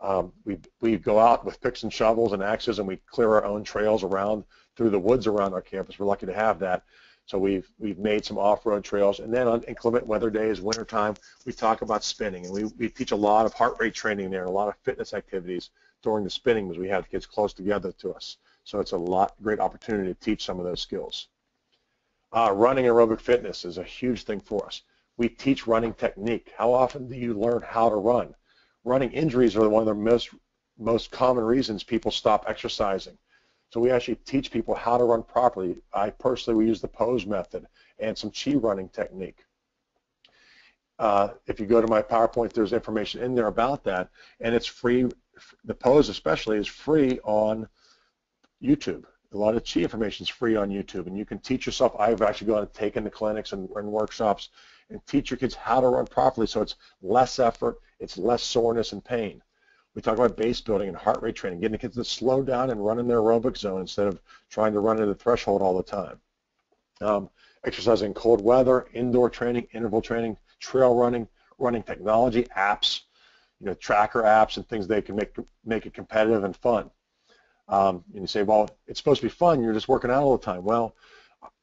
Um, we we go out with picks and shovels and axes, and we clear our own trails around through the woods around our campus. We're lucky to have that. So we've we've made some off-road trails, and then on inclement weather days, wintertime, we talk about spinning, and we, we teach a lot of heart rate training there, a lot of fitness activities during the spinning because we have kids close together to us. So it's a lot great opportunity to teach some of those skills. Uh, running aerobic fitness is a huge thing for us. We teach running technique. How often do you learn how to run? Running injuries are one of the most most common reasons people stop exercising. So we actually teach people how to run properly. I personally, we use the pose method and some chi running technique. Uh, if you go to my PowerPoint, there's information in there about that, and it's free. The pose especially is free on YouTube. A lot of chi information is free on YouTube, and you can teach yourself. I've actually gone and taken the clinics and, and workshops and teach your kids how to run properly so it's less effort, it's less soreness and pain. We talk about base building and heart rate training, getting the kids to slow down and run in their aerobic zone instead of trying to run into the threshold all the time. Um, exercising in cold weather, indoor training, interval training, trail running, running technology, apps, you know, tracker apps and things they can make make it competitive and fun. Um, and you say, well, it's supposed to be fun, you're just working out all the time. Well,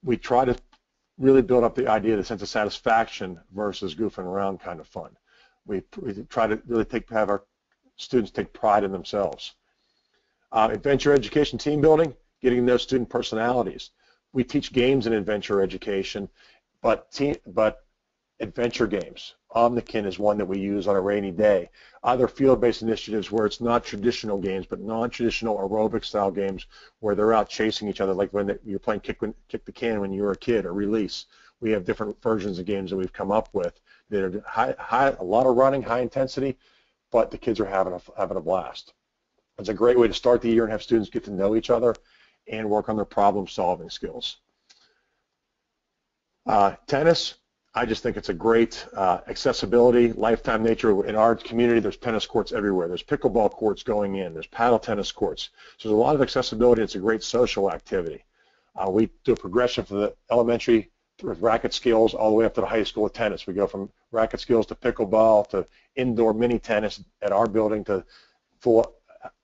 we try to really build up the idea of the sense of satisfaction versus goofing around kind of fun. We, we try to really take have our students take pride in themselves. Uh, adventure education, team building, getting those student personalities. We teach games in adventure education, but team, but adventure games. Omnikin is one that we use on a rainy day. Other field-based initiatives where it's not traditional games, but non-traditional aerobic-style games where they're out chasing each other, like when they, you're playing kick, when, kick the can when you were a kid, or release. We have different versions of games that we've come up with that are high, high, a lot of running, high intensity, but the kids are having a, having a blast. It's a great way to start the year and have students get to know each other and work on their problem-solving skills. Uh, tennis, I just think it's a great uh, accessibility, lifetime nature. In our community, there's tennis courts everywhere. There's pickleball courts going in. There's paddle tennis courts. So there's a lot of accessibility. It's a great social activity. Uh, we do a progression from the elementary with racket skills all the way up to the high school with tennis. We go from racket skills to pickleball to indoor mini tennis at our building to full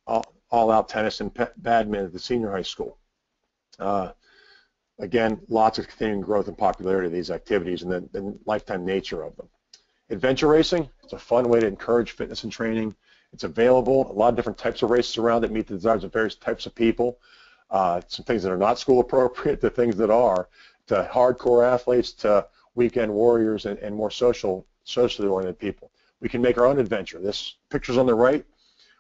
all-out tennis and badminton at the senior high school. Uh, again, lots of continuing growth and popularity of these activities and the, the lifetime nature of them. Adventure racing, it's a fun way to encourage fitness and training. It's available, a lot of different types of races around that meet the desires of various types of people. Uh, some things that are not school appropriate to things that are, to hardcore athletes, to weekend warriors, and, and more social, socially oriented people. We can make our own adventure. This picture's on the right.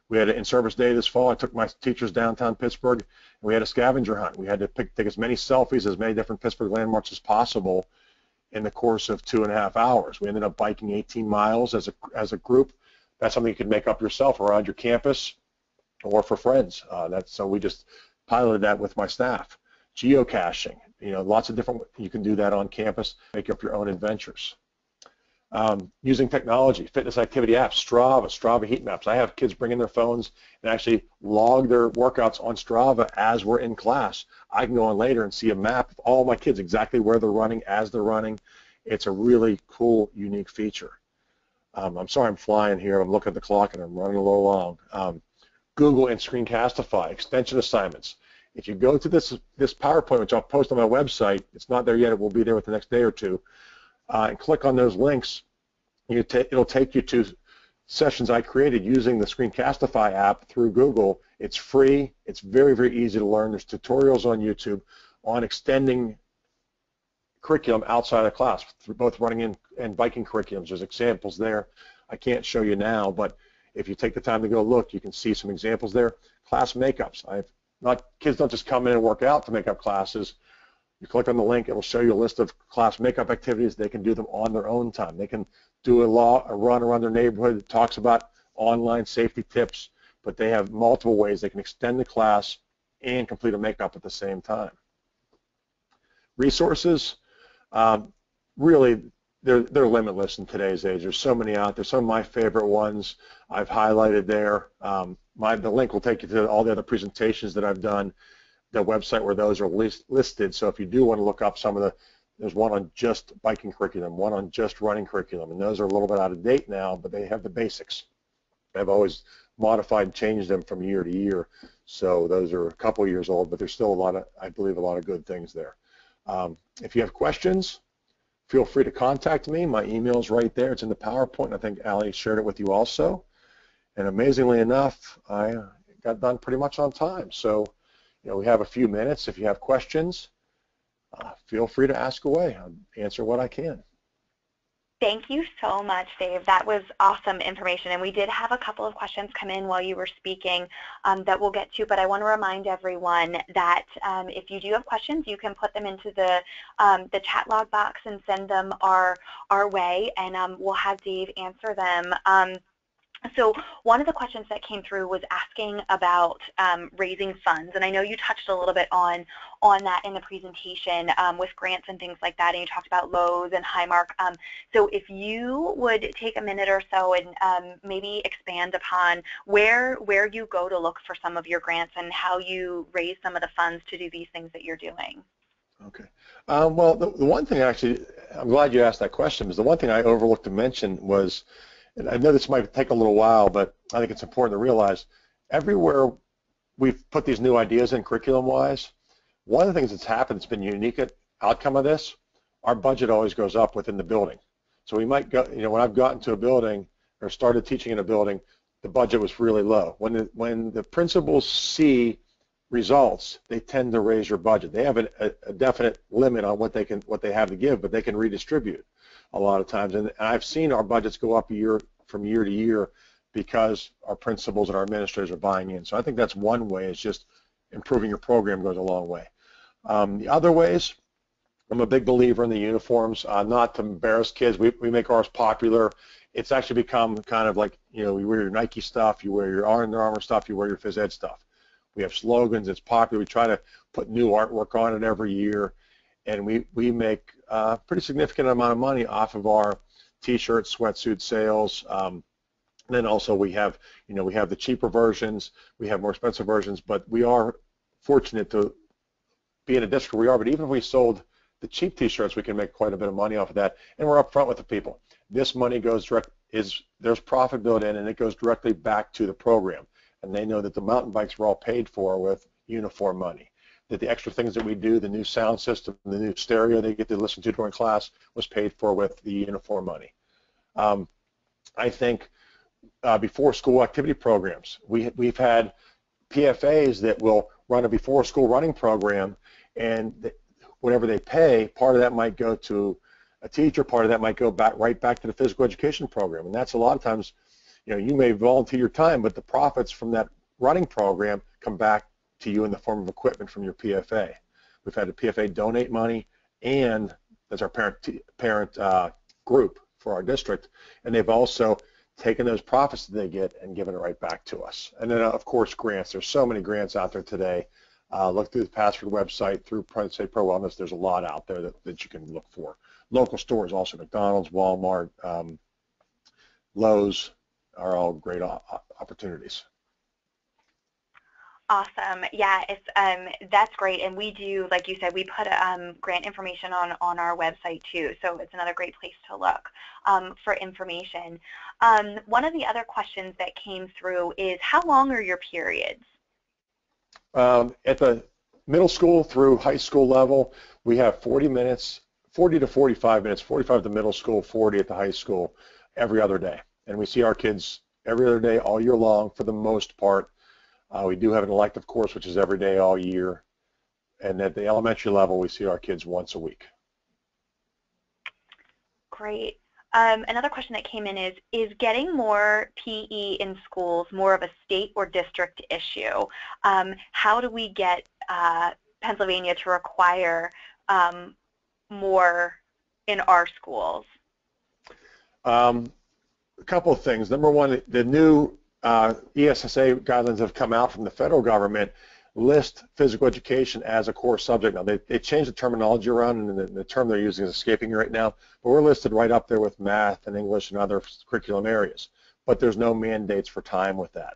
We had an in-service day this fall. I took my teachers downtown Pittsburgh, and we had a scavenger hunt. We had to pick, take as many selfies, as many different Pittsburgh landmarks as possible in the course of two and a half hours. We ended up biking eighteen miles as a, as a group. That's something you could make up yourself around your campus or for friends. Uh, that's, so we just piloted that with my staff. Geocaching, you know, lots of different, you can do that on campus, make up your own adventures. Um, using technology, fitness activity apps, Strava, Strava heat maps. I have kids bring in their phones and actually log their workouts on Strava as we're in class. I can go on later and see a map of all my kids, exactly where they're running, as they're running. It's a really cool, unique feature. Um, I'm sorry I'm flying here. I'm looking at the clock and I'm running a little long. Um, Google and Screencastify, extension assignments. If you go to this, this PowerPoint, which I'll post on my website, it's not there yet, it will be there with the next day or two, uh, and click on those links, you ta it'll take you to sessions I created using the Screencastify app through Google. It's free, it's very, very easy to learn. There's tutorials on YouTube on extending curriculum outside of class, through both running and, and biking curriculums. There's examples there. I can't show you now, but if you take the time to go look, you can see some examples there. Class makeups. I've Not, kids don't just come in and work out to make up classes. You click on the link, it'll show you a list of class makeup activities. They can do them on their own time. They can do a, law, a run around their neighborhood that talks about online safety tips, but they have multiple ways they can extend the class and complete a makeup at the same time. Resources, um, really, they're, they're limitless in today's age. There's so many out there. Some of my favorite ones I've highlighted there. Um, My, the link will take you to all the other presentations that I've done, the website where those are list, listed. So if you do want to look up some of the, there's one on just biking curriculum, one on just running curriculum, and those are a little bit out of date now, but they have the basics. I've always modified and changed them from year to year. So those are a couple years old, but there's still a lot of, I believe, a lot of good things there. Um, if you have questions, feel free to contact me. My email's right there. It's in the PowerPoint. I think Allie shared it with you also. And amazingly enough, I got done pretty much on time. So, you know, we have a few minutes. If you have questions, uh, feel free to ask away. I'll answer what I can. Thank you so much, Dave. That was awesome information. And we did have a couple of questions come in while you were speaking um, that we'll get to, but I want to remind everyone that um, if you do have questions, you can put them into the, um, the chat log box and send them our, our way, and um, we'll have Dave answer them. Um, So one of the questions that came through was asking about um, raising funds, and I know you touched a little bit on on that in the presentation um, with grants and things like that, and you talked about Lowe's and Highmark. Um, so if you would take a minute or so and um, maybe expand upon where where you go to look for some of your grants and how you raise some of the funds to do these things that you're doing. Okay. Um, well, the, the one thing actually, I'm glad you asked that question, because the one thing I overlooked to mention was, and I know this might take a little while, but I think it's important to realize everywhere we've put these new ideas in curriculum-wise, one of the things that's happened that's been a unique outcome of this, our budget always goes up within the building. So we might go, you know, when I've gotten to a building or started teaching in a building, the budget was really low. When the, when the principals see results, they tend to raise your budget. They have a, a, a definite limit on what they can, what they have to give, but they can redistribute a lot of times, and I've seen our budgets go up year from year to year because our principals and our administrators are buying in. So I think that's one way, is just improving your program goes a long way. Um, the other ways, I'm a big believer in the uniforms, uh, not to embarrass kids. We, we make ours popular. It's actually become kind of like, you know, you wear your Nike stuff, you wear your Under Armour stuff, you wear your phys ed stuff. We have slogans, it's popular. We try to put new artwork on it every year, and we, we make a pretty significant amount of money off of our t-shirts, sweatsuit sales. Um, and then also we have, you know, we have the cheaper versions, we have more expensive versions, but we are fortunate to be in a district where we are, but even if we sold the cheap t-shirts, we can make quite a bit of money off of that, and we're upfront with the people. This money goes direct, is, there's profit built in, and it goes directly back to the program. And they know that the mountain bikes were all paid for with uniform money, that the extra things that we do, the new sound system, the new stereo they get to listen to during class was paid for with the uniform money. Um, I think uh, before school activity programs, we, we've had P F As that will run a before school running program, and the, whatever they pay, part of that might go to a teacher, part of that might go back right back to the physical education program. And that's a lot of times, you know, you may volunteer your time, but the profits from that running program come back to you in the form of equipment from your P F A. We've had a P F A donate money, and that's our parent, parent uh, group for our district, and they've also taken those profits that they get and given it right back to us. And then, uh, of course, grants. There's so many grants out there today. Uh, look through the Password website, through Penn State Pro Wellness. There's a lot out there that, that you can look for. Local stores, also McDonald's, Walmart, um, Lowe's are all great opportunities. Awesome. Yeah, it's um, that's great. And we do, like you said, we put um, grant information on, on our website too, so it's another great place to look um, for information. Um, one of the other questions that came through is, how long are your periods? Um, at the middle school through high school level, we have forty minutes, forty to forty-five minutes, forty-five at the middle school, forty at the high school every other day. And we see our kids every other day all year long for the most part. Uh, we do have an elective course, which is every day all year. And at the elementary level, we see our kids once a week. Great. Um, another question that came in is, is getting more P E in schools more of a state or district issue? Um, how do we get uh, Pennsylvania to require um, more in our schools? Um, a couple of things. Number one, the new uh, E S S A guidelines have come out from the federal government, list physical education as a core subject. Now, they, they changed the terminology around, and the, the term they're using is escaping me right now, but we're listed right up there with math and English and other curriculum areas. But there's no mandates for time with that.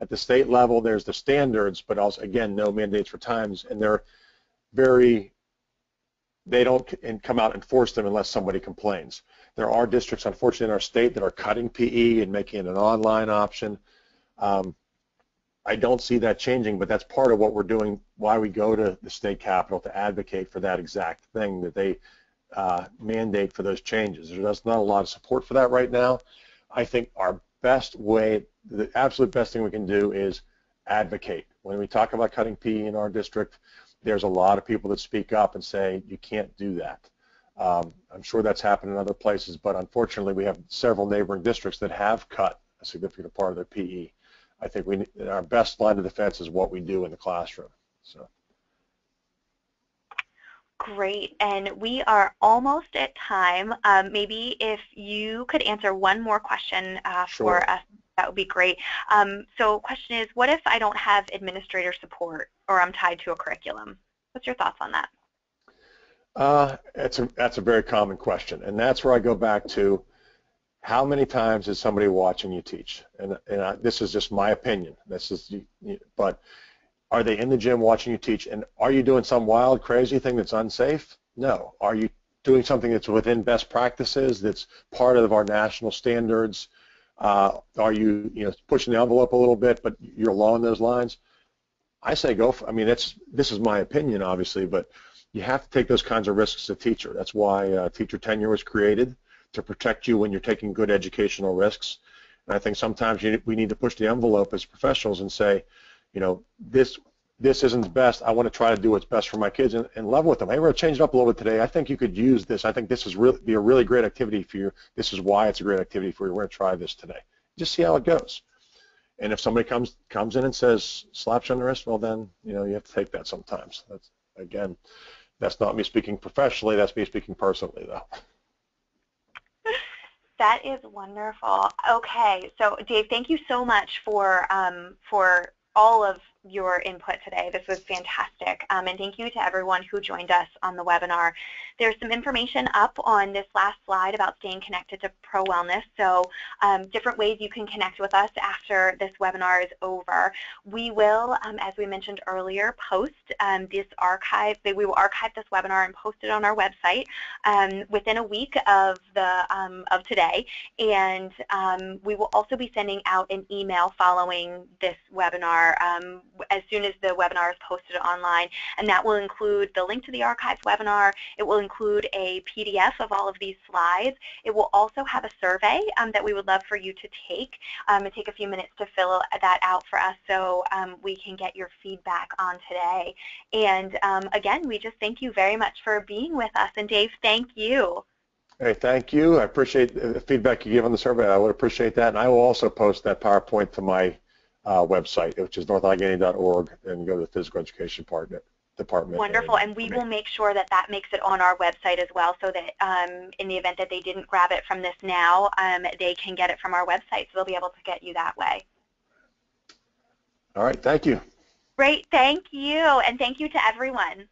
At the state level, there's the standards, but also, again, no mandates for times, and they're very, they don't come out and force them unless somebody complains. There are districts, unfortunately, in our state that are cutting P E and making it an online option. Um, I don't see that changing, but that's part of what we're doing, why we go to the state capitol to advocate for that exact thing, that they uh, mandate for those changes. There's not a lot of support for that right now. I think our best way, the absolute best thing we can do is advocate. When we talk about cutting P E in our district, there's a lot of people that speak up and say, you can't do that. Um, I'm sure that's happened in other places, but unfortunately we have several neighboring districts that have cut a significant part of their P E. I think we, our best line of defense is what we do in the classroom. So. Great, and we are almost at time. Um, maybe if you could answer one more question uh, sure. for us, that would be great. Um, so question is, what if I don't have administrator support or I'm tied to a curriculum? What's your thoughts on that? Uh, it's a, that's a very common question, and that's where I go back to, how many times is somebody watching you teach? And, and I, this is just my opinion. This is, but are they in the gym watching you teach? And are you doing some wild, crazy thing that's unsafe? No. Are you doing something that's within best practices, that's part of our national standards? Uh, are you, you know, pushing the envelope a little bit, but you're along those lines? I say go for, I mean, that's, this is my opinion, obviously, but you have to take those kinds of risks as a teacher. That's why uh, teacher tenure was created, to protect you when you're taking good educational risks. And I think sometimes you, we need to push the envelope as professionals and say, you know, this this isn't best. I want to try to do what's best for my kids and, and level with them. Hey, we're going to change it up a little bit today. I think you could use this. I think this is really be a really great activity for you. This is why it's a great activity for you. We're going to try this today. Just see how it goes. And if somebody comes comes in and says, slaps you on the wrist, well then, you know, you have to take that sometimes. That's, again, that's not me speaking professionally. That's me speaking personally, though. That is wonderful. Okay, so Dave, thank you so much for um, for all of your input today. This was fantastic, um, and thank you to everyone who joined us on the webinar. There's some information up on this last slide about staying connected to Pro Wellness, so um, different ways you can connect with us after this webinar is over. We will, um, as we mentioned earlier, post um, this archive, we will archive this webinar and post it on our website um, within a week of, the, um, of today, and um, we will also be sending out an email following this webinar um, as soon as the webinar is posted online, and that will include the link to the archived webinar. It will include a P D F of all of these slides. It will also have a survey um, that we would love for you to take. Um, it take a few minutes to fill that out for us so um, we can get your feedback on today. And um, again, we just thank you very much for being with us. And Dave, thank you. Hey, thank you. I appreciate the feedback you give on the survey. I would appreciate that. And I will also post that PowerPoint to my Uh, website, which is north allegheny dot org, and go to the physical education part department. Wonderful, and, and we will make sure that that makes it on our website as well, so that um, in the event that they didn't grab it from this now, um, they can get it from our website, so they'll be able to get you that way. All right, thank you. Great, thank you, and thank you to everyone.